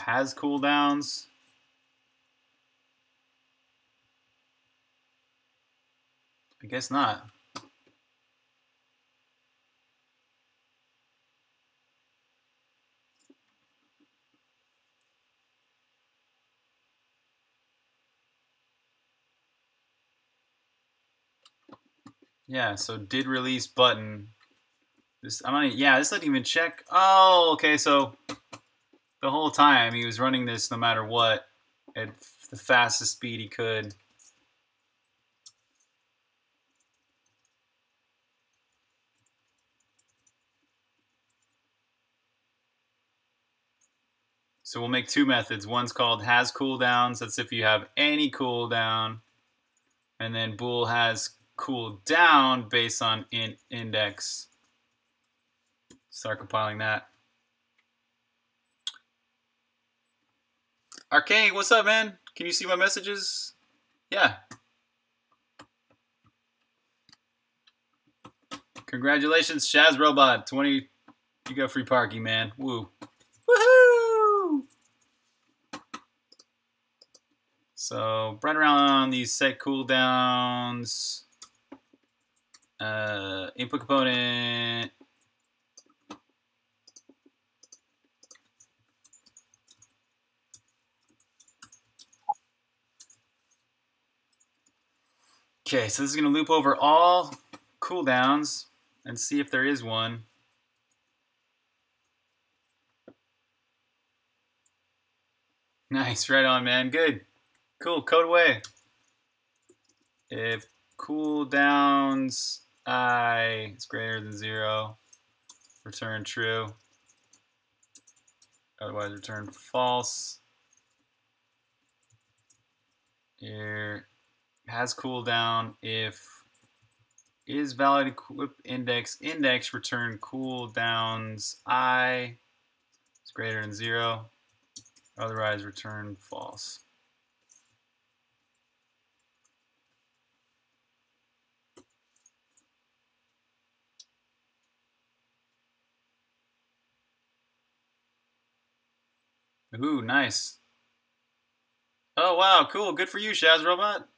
has cooldowns. I guess not. Yeah, so did release button. This, I'm not, yeah, this doesn't even check. Oh, okay, so the whole time he was running this no matter what at the fastest speed he could. So we'll make two methods. One's called has cooldowns. That's if you have any cooldown. And then bool has cool down based on index. Start compiling that. Arcane, what's up, man? Can you see my messages? Yeah. Congratulations, Shaz Robot 20. You got free parking, man. Woo. Woohoo! So right around these set cooldowns. Input component . Okay, so this is going to loop over all cooldowns and see if there is one. Nice, right on, man. Good, cool, code away. If cooldowns I is greater than 0, return true, otherwise return false. Here has cooldown if is valid equip index, return cooldowns I is greater than 0, otherwise return false. Ooh, nice. Oh, wow, cool. Good for you, Shaz Robot.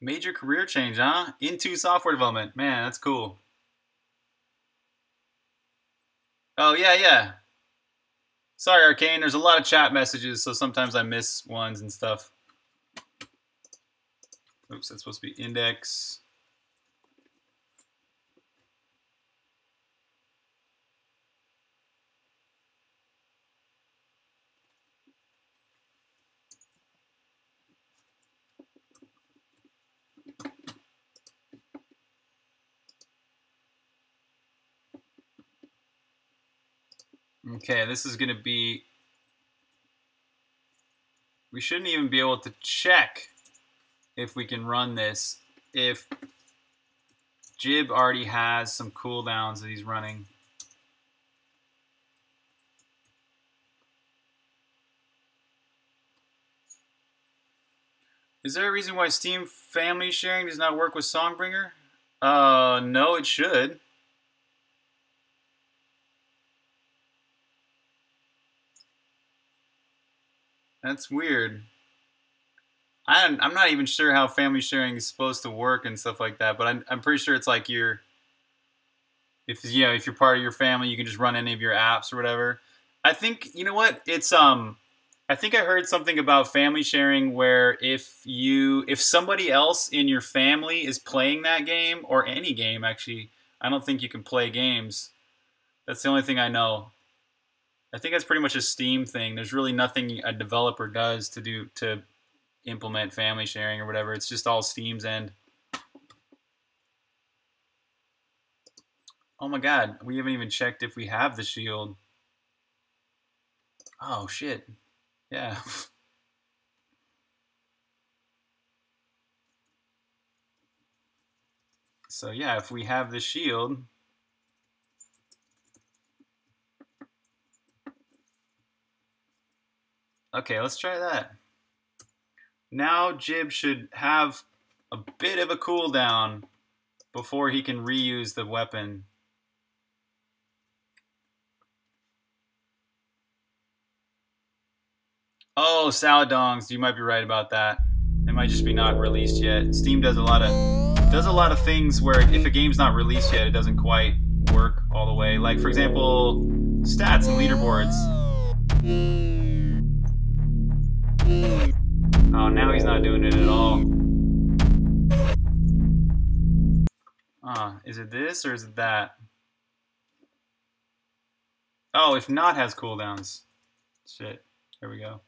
Major career change, huh? Into software development. Man, that's cool. Oh, yeah, yeah. Sorry, Arcane. There's a lot of chat messages, so sometimes I miss ones and stuff. Oops, that's supposed to be index. Okay, this is going to be, we shouldn't even be able to check if we can run this if Jib already has some cooldowns that he's running. Is there a reason why Steam family sharing does not work with Songbringer? No, it should. That's weird. I'm not even sure how family sharing is supposed to work and stuff like that, but I'm pretty sure it's like you're, if you know, if you're part of your family, you can just run any of your apps or whatever. I think, you know what? It's I think I heard something about family sharing where if somebody else in your family is playing that game or any game actually, I don't think you can play games. That's the only thing I know. I think that's pretty much a Steam thing. There's really nothing a developer does to implement family sharing or whatever. It's just all Steam's end. Oh my God, we haven't even checked if we have the shield. Oh shit. Yeah. So yeah, if we have the shield, okay, let's try that. Now Jib should have a bit of a cooldown before he can reuse the weapon. Oh, sow dongs. You might be right about that. They might just be not released yet. Steam does a lot of things where if a game's not released yet, it doesn't quite work all the way. Like, for example, stats and leaderboards. Oh, now he's not doing it at all. Is it this or is it that? Oh, if not has cooldowns. Shit. There we go.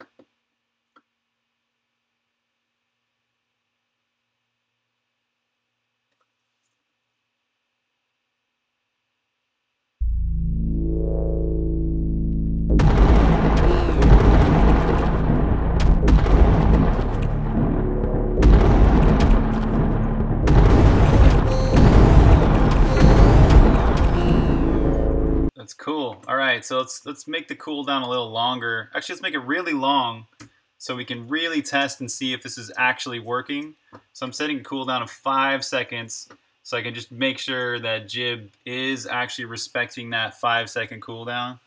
That's cool. All right, so let's make the cooldown a little longer. Actually, let's make it really long so we can really test and see if this is actually working. So I'm setting a cooldown of 5 seconds so I can just make sure that Jib is actually respecting that 5-second cooldown.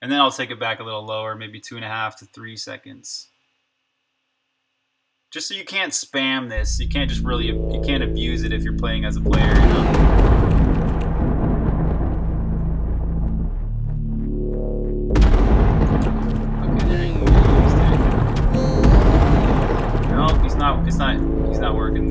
And then I'll take it back a little lower, maybe 2.5 to 3 seconds. Just so you can't spam this. You can't just really, you can't abuse it if you're playing as a player, you know? He's not working.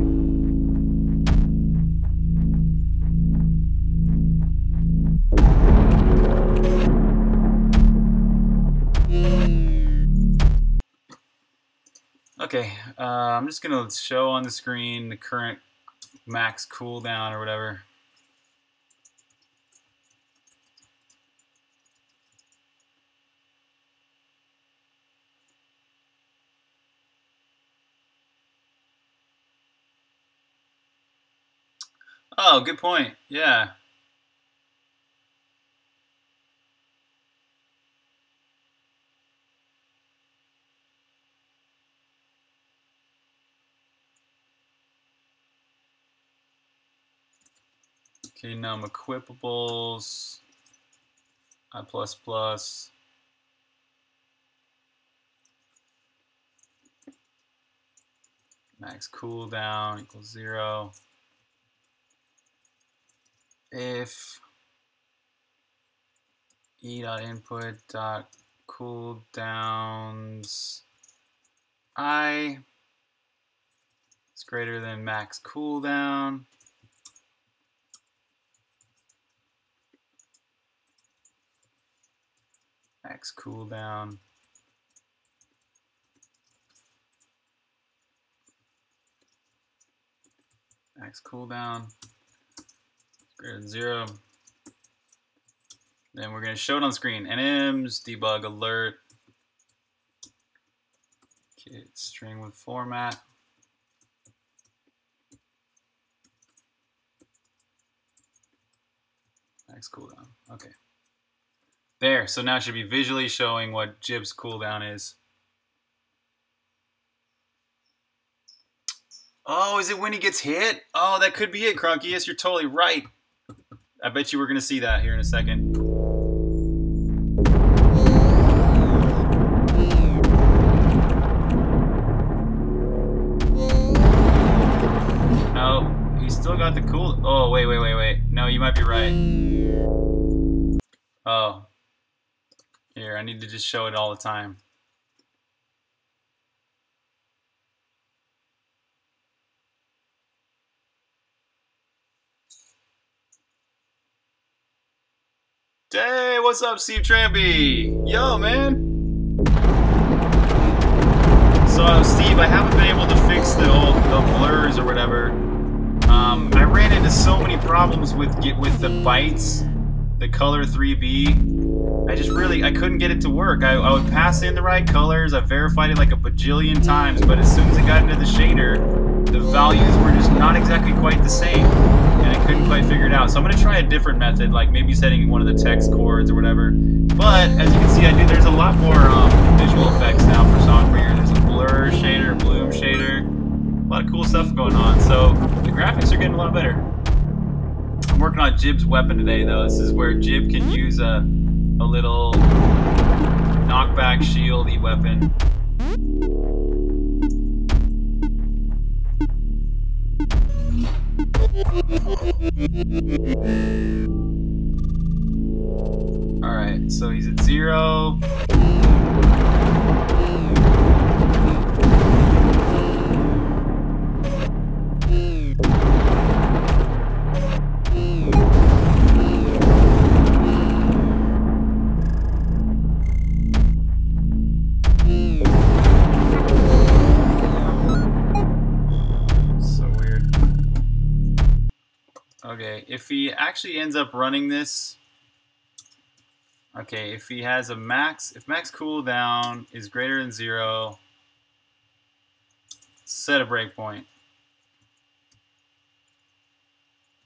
Okay, I'm just gonna show on the screen the current max cooldown or whatever. Oh, good point. Yeah. Okay, now I'm equipables. I++. Max cooldown equals 0. If e.input.cooldowns I is greater than max cooldown, max cooldown max cooldown greater than 0. Then we're going to show it on screen. NMs, debug alert, kit string with format. Max cooldown. Okay. There. So now it should be visually showing what Jib's cooldown is. Oh, is it when he gets hit? Oh, that could be it, Crunky. Yes, you're totally right. I bet you we're going to see that here in a second. No, he's still got the cool... Oh, wait. No, you might be right. Oh. Here, I need to just show it all the time. Hey, what's up, Steve Tramby? Yo, man. So, Steve, I haven't been able to fix the blurs or whatever. I ran into so many problems with the bytes, the color 3B. I couldn't get it to work. I would pass in the right colors. I verified it like a bajillion times, but as soon as it got into the shader, the values were just not exactly quite the same. And I couldn't quite figure it out. So I'm going to try a different method, like maybe setting one of the text chords or whatever. But as you can see, there's a lot more visual effects now for Songbringer. There's a blur shader, bloom shader, a lot of cool stuff going on. So the graphics are getting a lot better. I'm working on Jib's weapon today, though. This is where Jib can use a little knockback shieldy weapon. Alright, so he's at 0. If he actually ends up running this, okay, if he has a max, if max cooldown is greater than 0, set a breakpoint.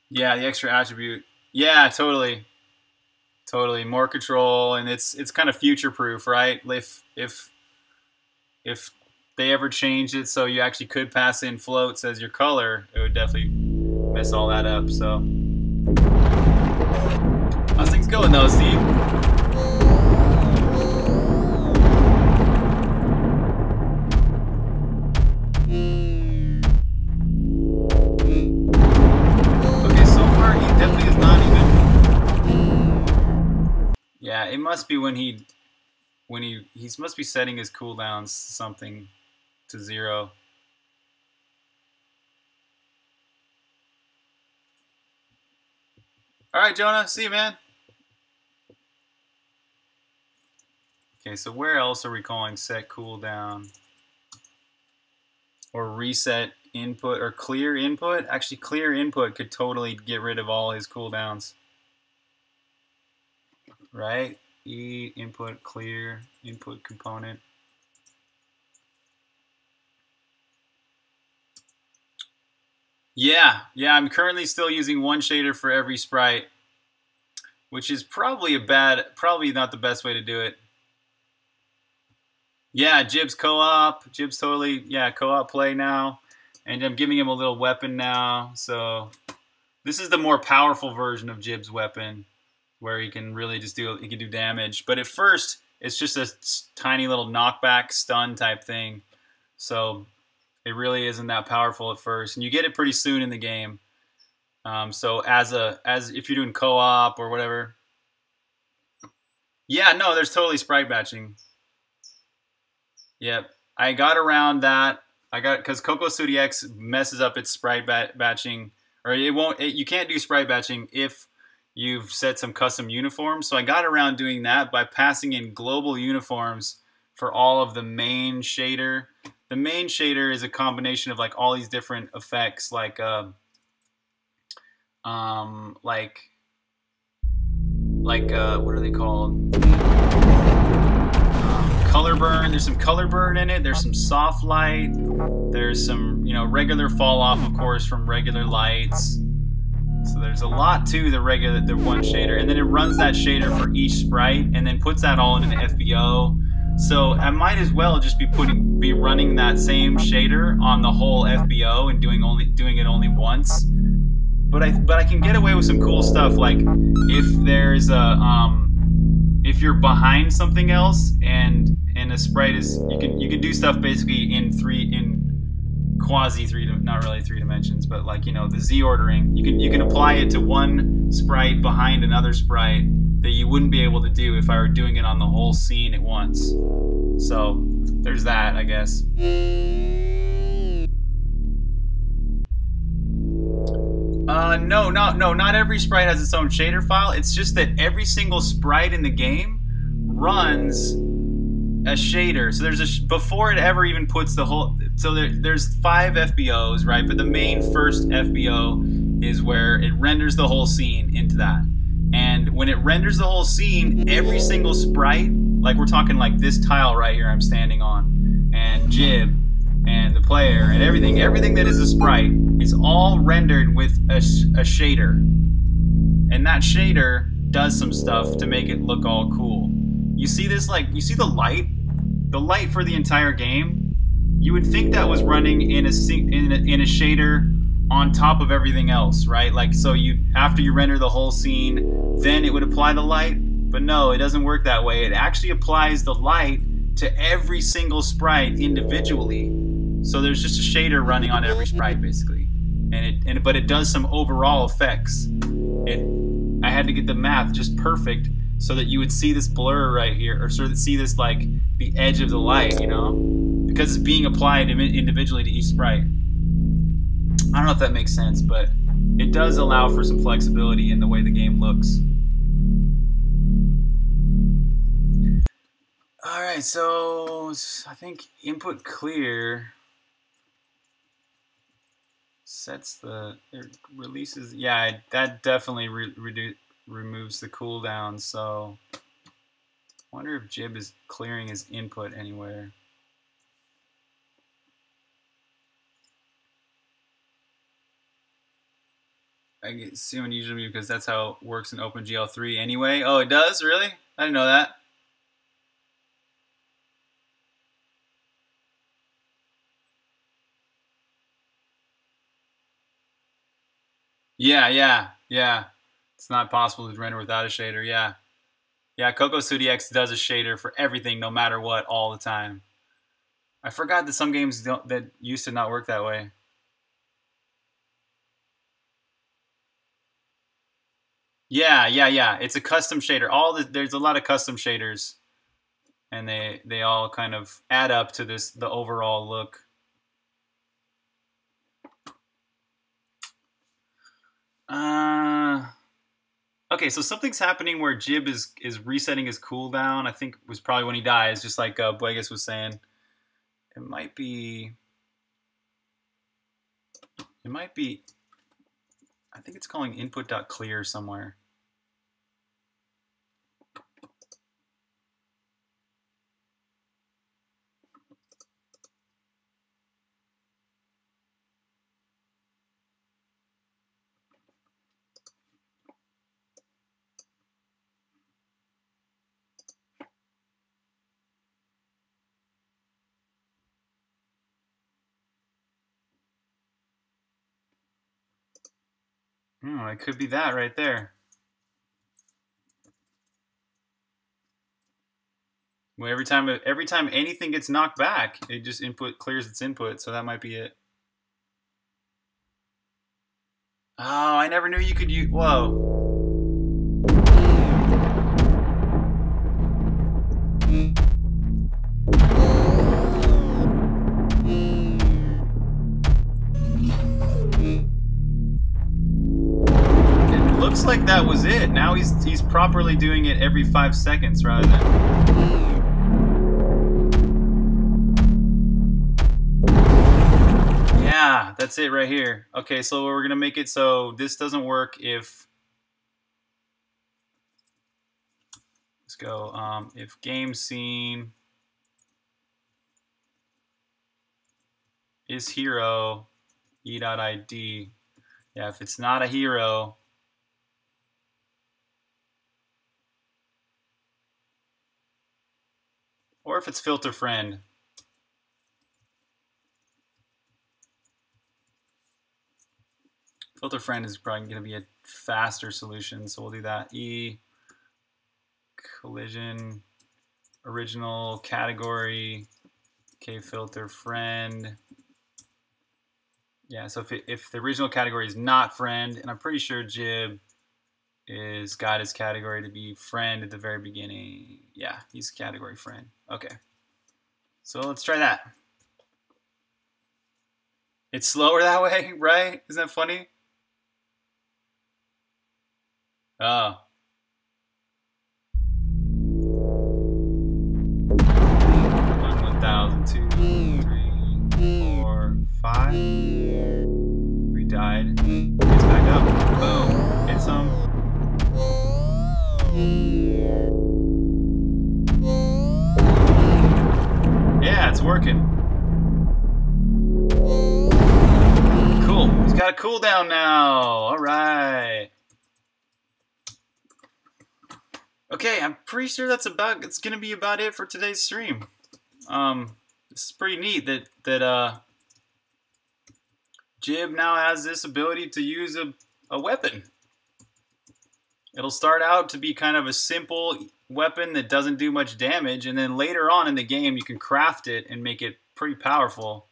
Yeah, the extra attribute. Yeah, totally. Totally. More control, and it's kind of future proof, right? If they ever changed it so you actually could pass in floats as your color, it would definitely mess all that up, so. How's things going though, Steve? Okay, so far he definitely is not even... Yeah, it must be when he must be setting his cooldowns something to 0. Alright, Jonah, see you, man. Okay, so where else are we calling set cooldown? Or reset input, or clear input? Actually, clear input could totally get rid of all his cooldowns. Right? E input, clear, input component. Yeah, I'm currently still using one shader for every sprite, which is probably probably not the best way to do it. Yeah, Jib's co-op. Jib's totally, yeah, co-op play now. And I'm giving him a little weapon now. So this is the more powerful version of Jib's weapon, where he can really just do, he can do damage. But at first, it's just a tiny little knockback stun type thing. So it really isn't that powerful at first, and you get it pretty soon in the game. So as if you're doing co-op or whatever, yeah, no, there's totally sprite batching. Yep, I got around that. I got because Cocos2d-X messes up its sprite batching, or it won't. You can't do sprite batching if you've set some custom uniforms. So I got around doing that by passing in global uniforms for all of the main shader. The main shader is a combination of like all these different effects, like what are they called? Color burn. There's some color burn in it. There's some soft light. There's some, you know, regular fall off, of course, from regular lights. So there's a lot to the one shader, and then it runs that shader for each sprite, and then puts that all into the FBO. So I might as well just be running that same shader on the whole FBO and doing it only once. But I can get away with some cool stuff, like if there's a if you're behind something else and a sprite is, you can do stuff basically in quasi three, not really three dimensions, but like, you know, the Z ordering. You can apply it to one sprite behind another sprite that you wouldn't be able to do if I were doing it on the whole scene at once. So there's that, I guess. No, not every sprite has its own shader file. It's just that every single sprite in the game runs a shader. So there's before it ever even puts the whole, so there's 5 FBOs, right? But the main first FBO is where it renders the whole scene into that. And when it renders the whole scene, every single sprite, like we're talking like this tile right here I'm standing on, and Jib, and the player, and everything that is a sprite is all rendered with a shader. And that shader does some stuff to make it look all cool. You see this, like, you see the light for the entire game? You would think that was running in a shader on top of everything else, right? Like, so after you render the whole scene, then it would apply the light, But no, it doesn't work that way. It actually applies the light to every single sprite individually. So there's just a shader running on every sprite basically. But it does some overall effects. I had to get the math just perfect so that you would see this blur right here, or sort of see this like the edge of the light, you know? Because it's being applied individually to each sprite. I don't know if that makes sense, but it does allow for some flexibility in the way the game looks. All right, so I think input clear sets the, it releases, yeah, that definitely removes the cooldown, so I wonder if Jib is clearing his input anywhere. I assume it usually because that's how it works in OpenGL 3 anyway. Oh, it does? Really? I didn't know that. Yeah. It's not possible to render without a shader, yeah. Yeah, Cocos2d-X does a shader for everything, no matter what, all the time. I forgot that some games that used to not work that way. Yeah. It's a custom shader. There's a lot of custom shaders, and they all kind of add up to this, the overall look. Okay, so something's happening where Jib is resetting his cooldown. I think it was probably when he dies, just like Buegas was saying. It might be. I think it's calling input.clear somewhere. It could be that right there. Well, every time anything gets knocked back, it just clears its input. So that might be it. Oh, I never knew you could use. Whoa. Looks like that was it. Now he's properly doing it every 5 seconds rather than... Yeah, that's it right here. Okay, so we're gonna make it so this doesn't work if... Let's go, if game scene is hero, e.id. Yeah, if it's not a hero, or if it's filter friend. Filter friend is probably going to be a faster solution, so we'll do that. E collision original category k filter friend. Yeah, so if the original category is not friend, and I'm pretty sure Jib is got his category to be friend at the very beginning. Yeah, he's category friend. Okay, so let's try that. It's slower that way, right? Isn't that funny? Oh. One, 1,000, two, three, four, five. We died. Gets back up. Boom. Hits him. Yeah, it's working. Cool. He's got a cooldown now. All right. Okay, I'm pretty sure that's about. It's gonna be about it for today's stream. This is pretty neat that Jib now has this ability to use a weapon. It'll start out to be kind of a simple weapon that doesn't do much damage, and then later on in the game you can craft it and make it pretty powerful.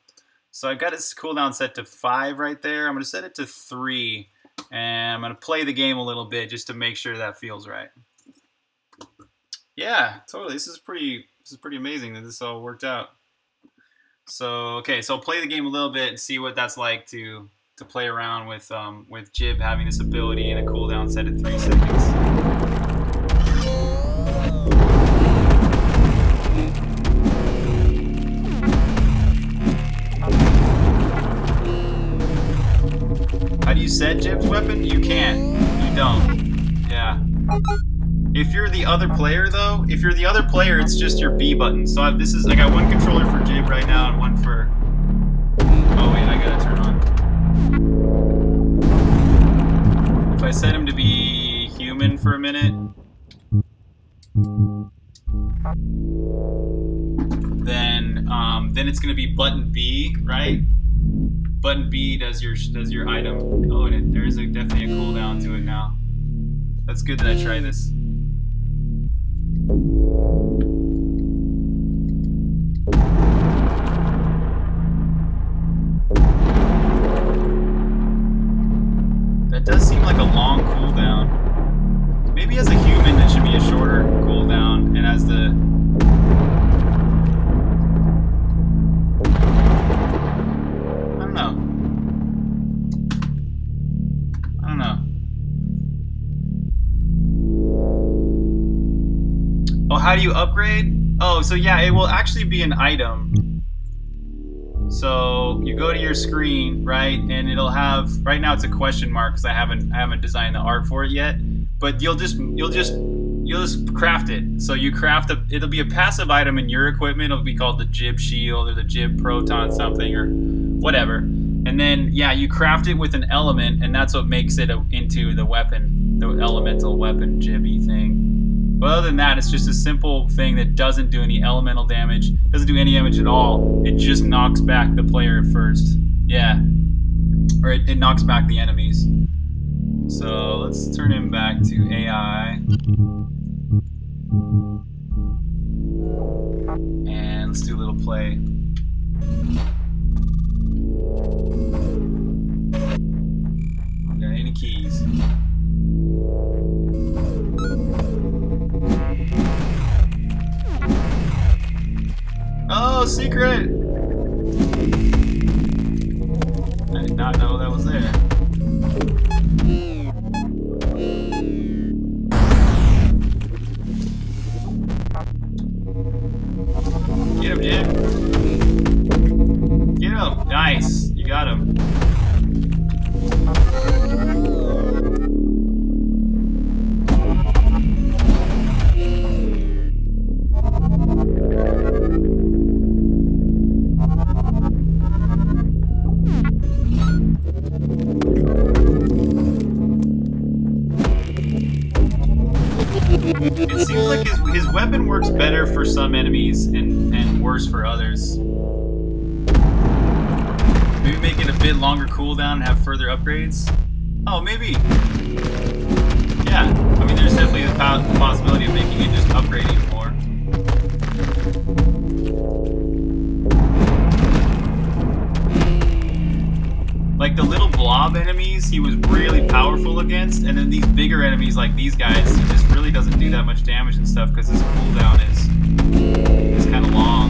So I've got its cooldown set to 5 right there. I'm going to set it to 3, and I'm going to play the game a little bit just to make sure that feels right. Yeah, totally. This is pretty amazing that this all worked out. So okay, so I'll play the game a little bit and see what that's like to play around with Jib having this ability and a cooldown set at 3 seconds. Set Jib's weapon? You can't. You don't. Yeah. If you're the other player, though, if you're the other player, it's just your B button. So I got one controller for Jib right now and one for... Oh wait, I gotta turn on. If I set him to be human for a minute, then it's gonna be button B, right? Button B does your item. Oh, and there is definitely a cooldown to it now. That's good that I tried this. That does seem like a long cooldown. Maybe as a human that should be a shorter cooldown, and as the... How do you upgrade? Oh, so yeah, it will actually be an item. So you go to your screen, right? And it'll have, right now it's a question mark because I haven't designed the art for it yet. But you'll just craft it. So you craft it'll be a passive item in your equipment. It'll be called the Jib Shield or the Jib Proton something or whatever. And then yeah, you craft it with an element, and that's what makes it into the weapon, the elemental weapon Jibby thing. But other than that, it's just a simple thing that doesn't do any elemental damage, doesn't do any damage at all. It just knocks back the player at first. Yeah. Or it knocks back the enemies. So let's turn him back to AI. And let's do a little play. Got any keys? Oh, secret! I did not know that was there. Get him, Jib! Get him! Nice! You got him. It seems like his weapon works better for some enemies and worse for others. Maybe make it a bit longer cooldown and have further upgrades? Oh, maybe. Yeah, I mean there's definitely the possibility of making it just upgrading more. Like the little blob enemies he was really powerful against, and then these bigger enemies like these guys, he just really doesn't do that much damage and stuff because his cooldown is kind of long.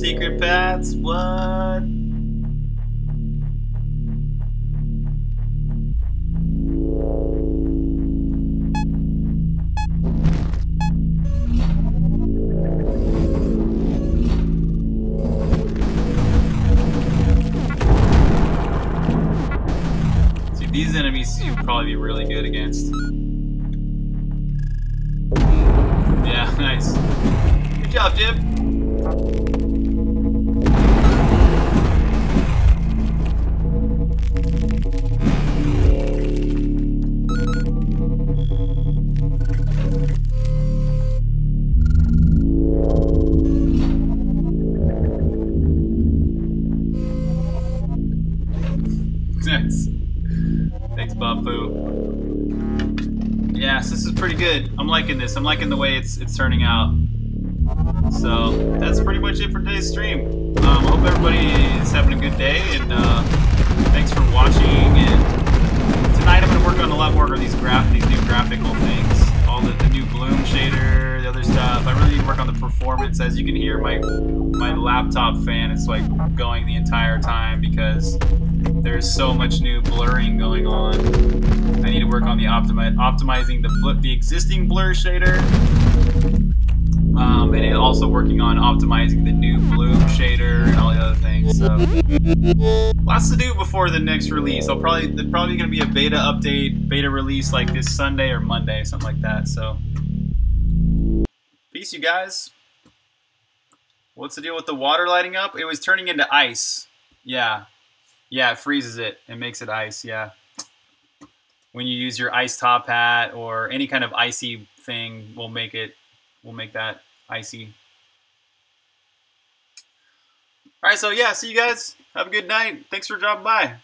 Secret paths, what? See, these enemies enemies you'd probably be really good against. Yeah, nice. Good job, Jib. Nice. Thanks, BotFu. Yes, this is pretty good. I'm liking this. I'm liking the way it's turning out. So that's pretty much it for today's stream. I hope everybody is having a good day, and thanks for watching. And tonight I'm gonna work on a lot more of these new graphical things, all the new bloom shader, the other stuff. I really need to work on the performance. As you can hear, my laptop fan is like going the entire time because there's so much new blurring going on. I need to work on the optimizing the existing blur shader, and also working on optimizing the new bloom shader and all the other things. So lots to do before the next release. I'll probably gonna be a beta update, beta release like this Sunday or Monday, something like that. So peace, you guys. What's the deal with the water lighting up? It was turning into ice. Yeah. Yeah, it freezes it and makes it ice, yeah. When you use your ice top hat or any kind of icy thing, we'll make that icy. All right, so yeah, see you guys. Have a good night. Thanks for dropping by.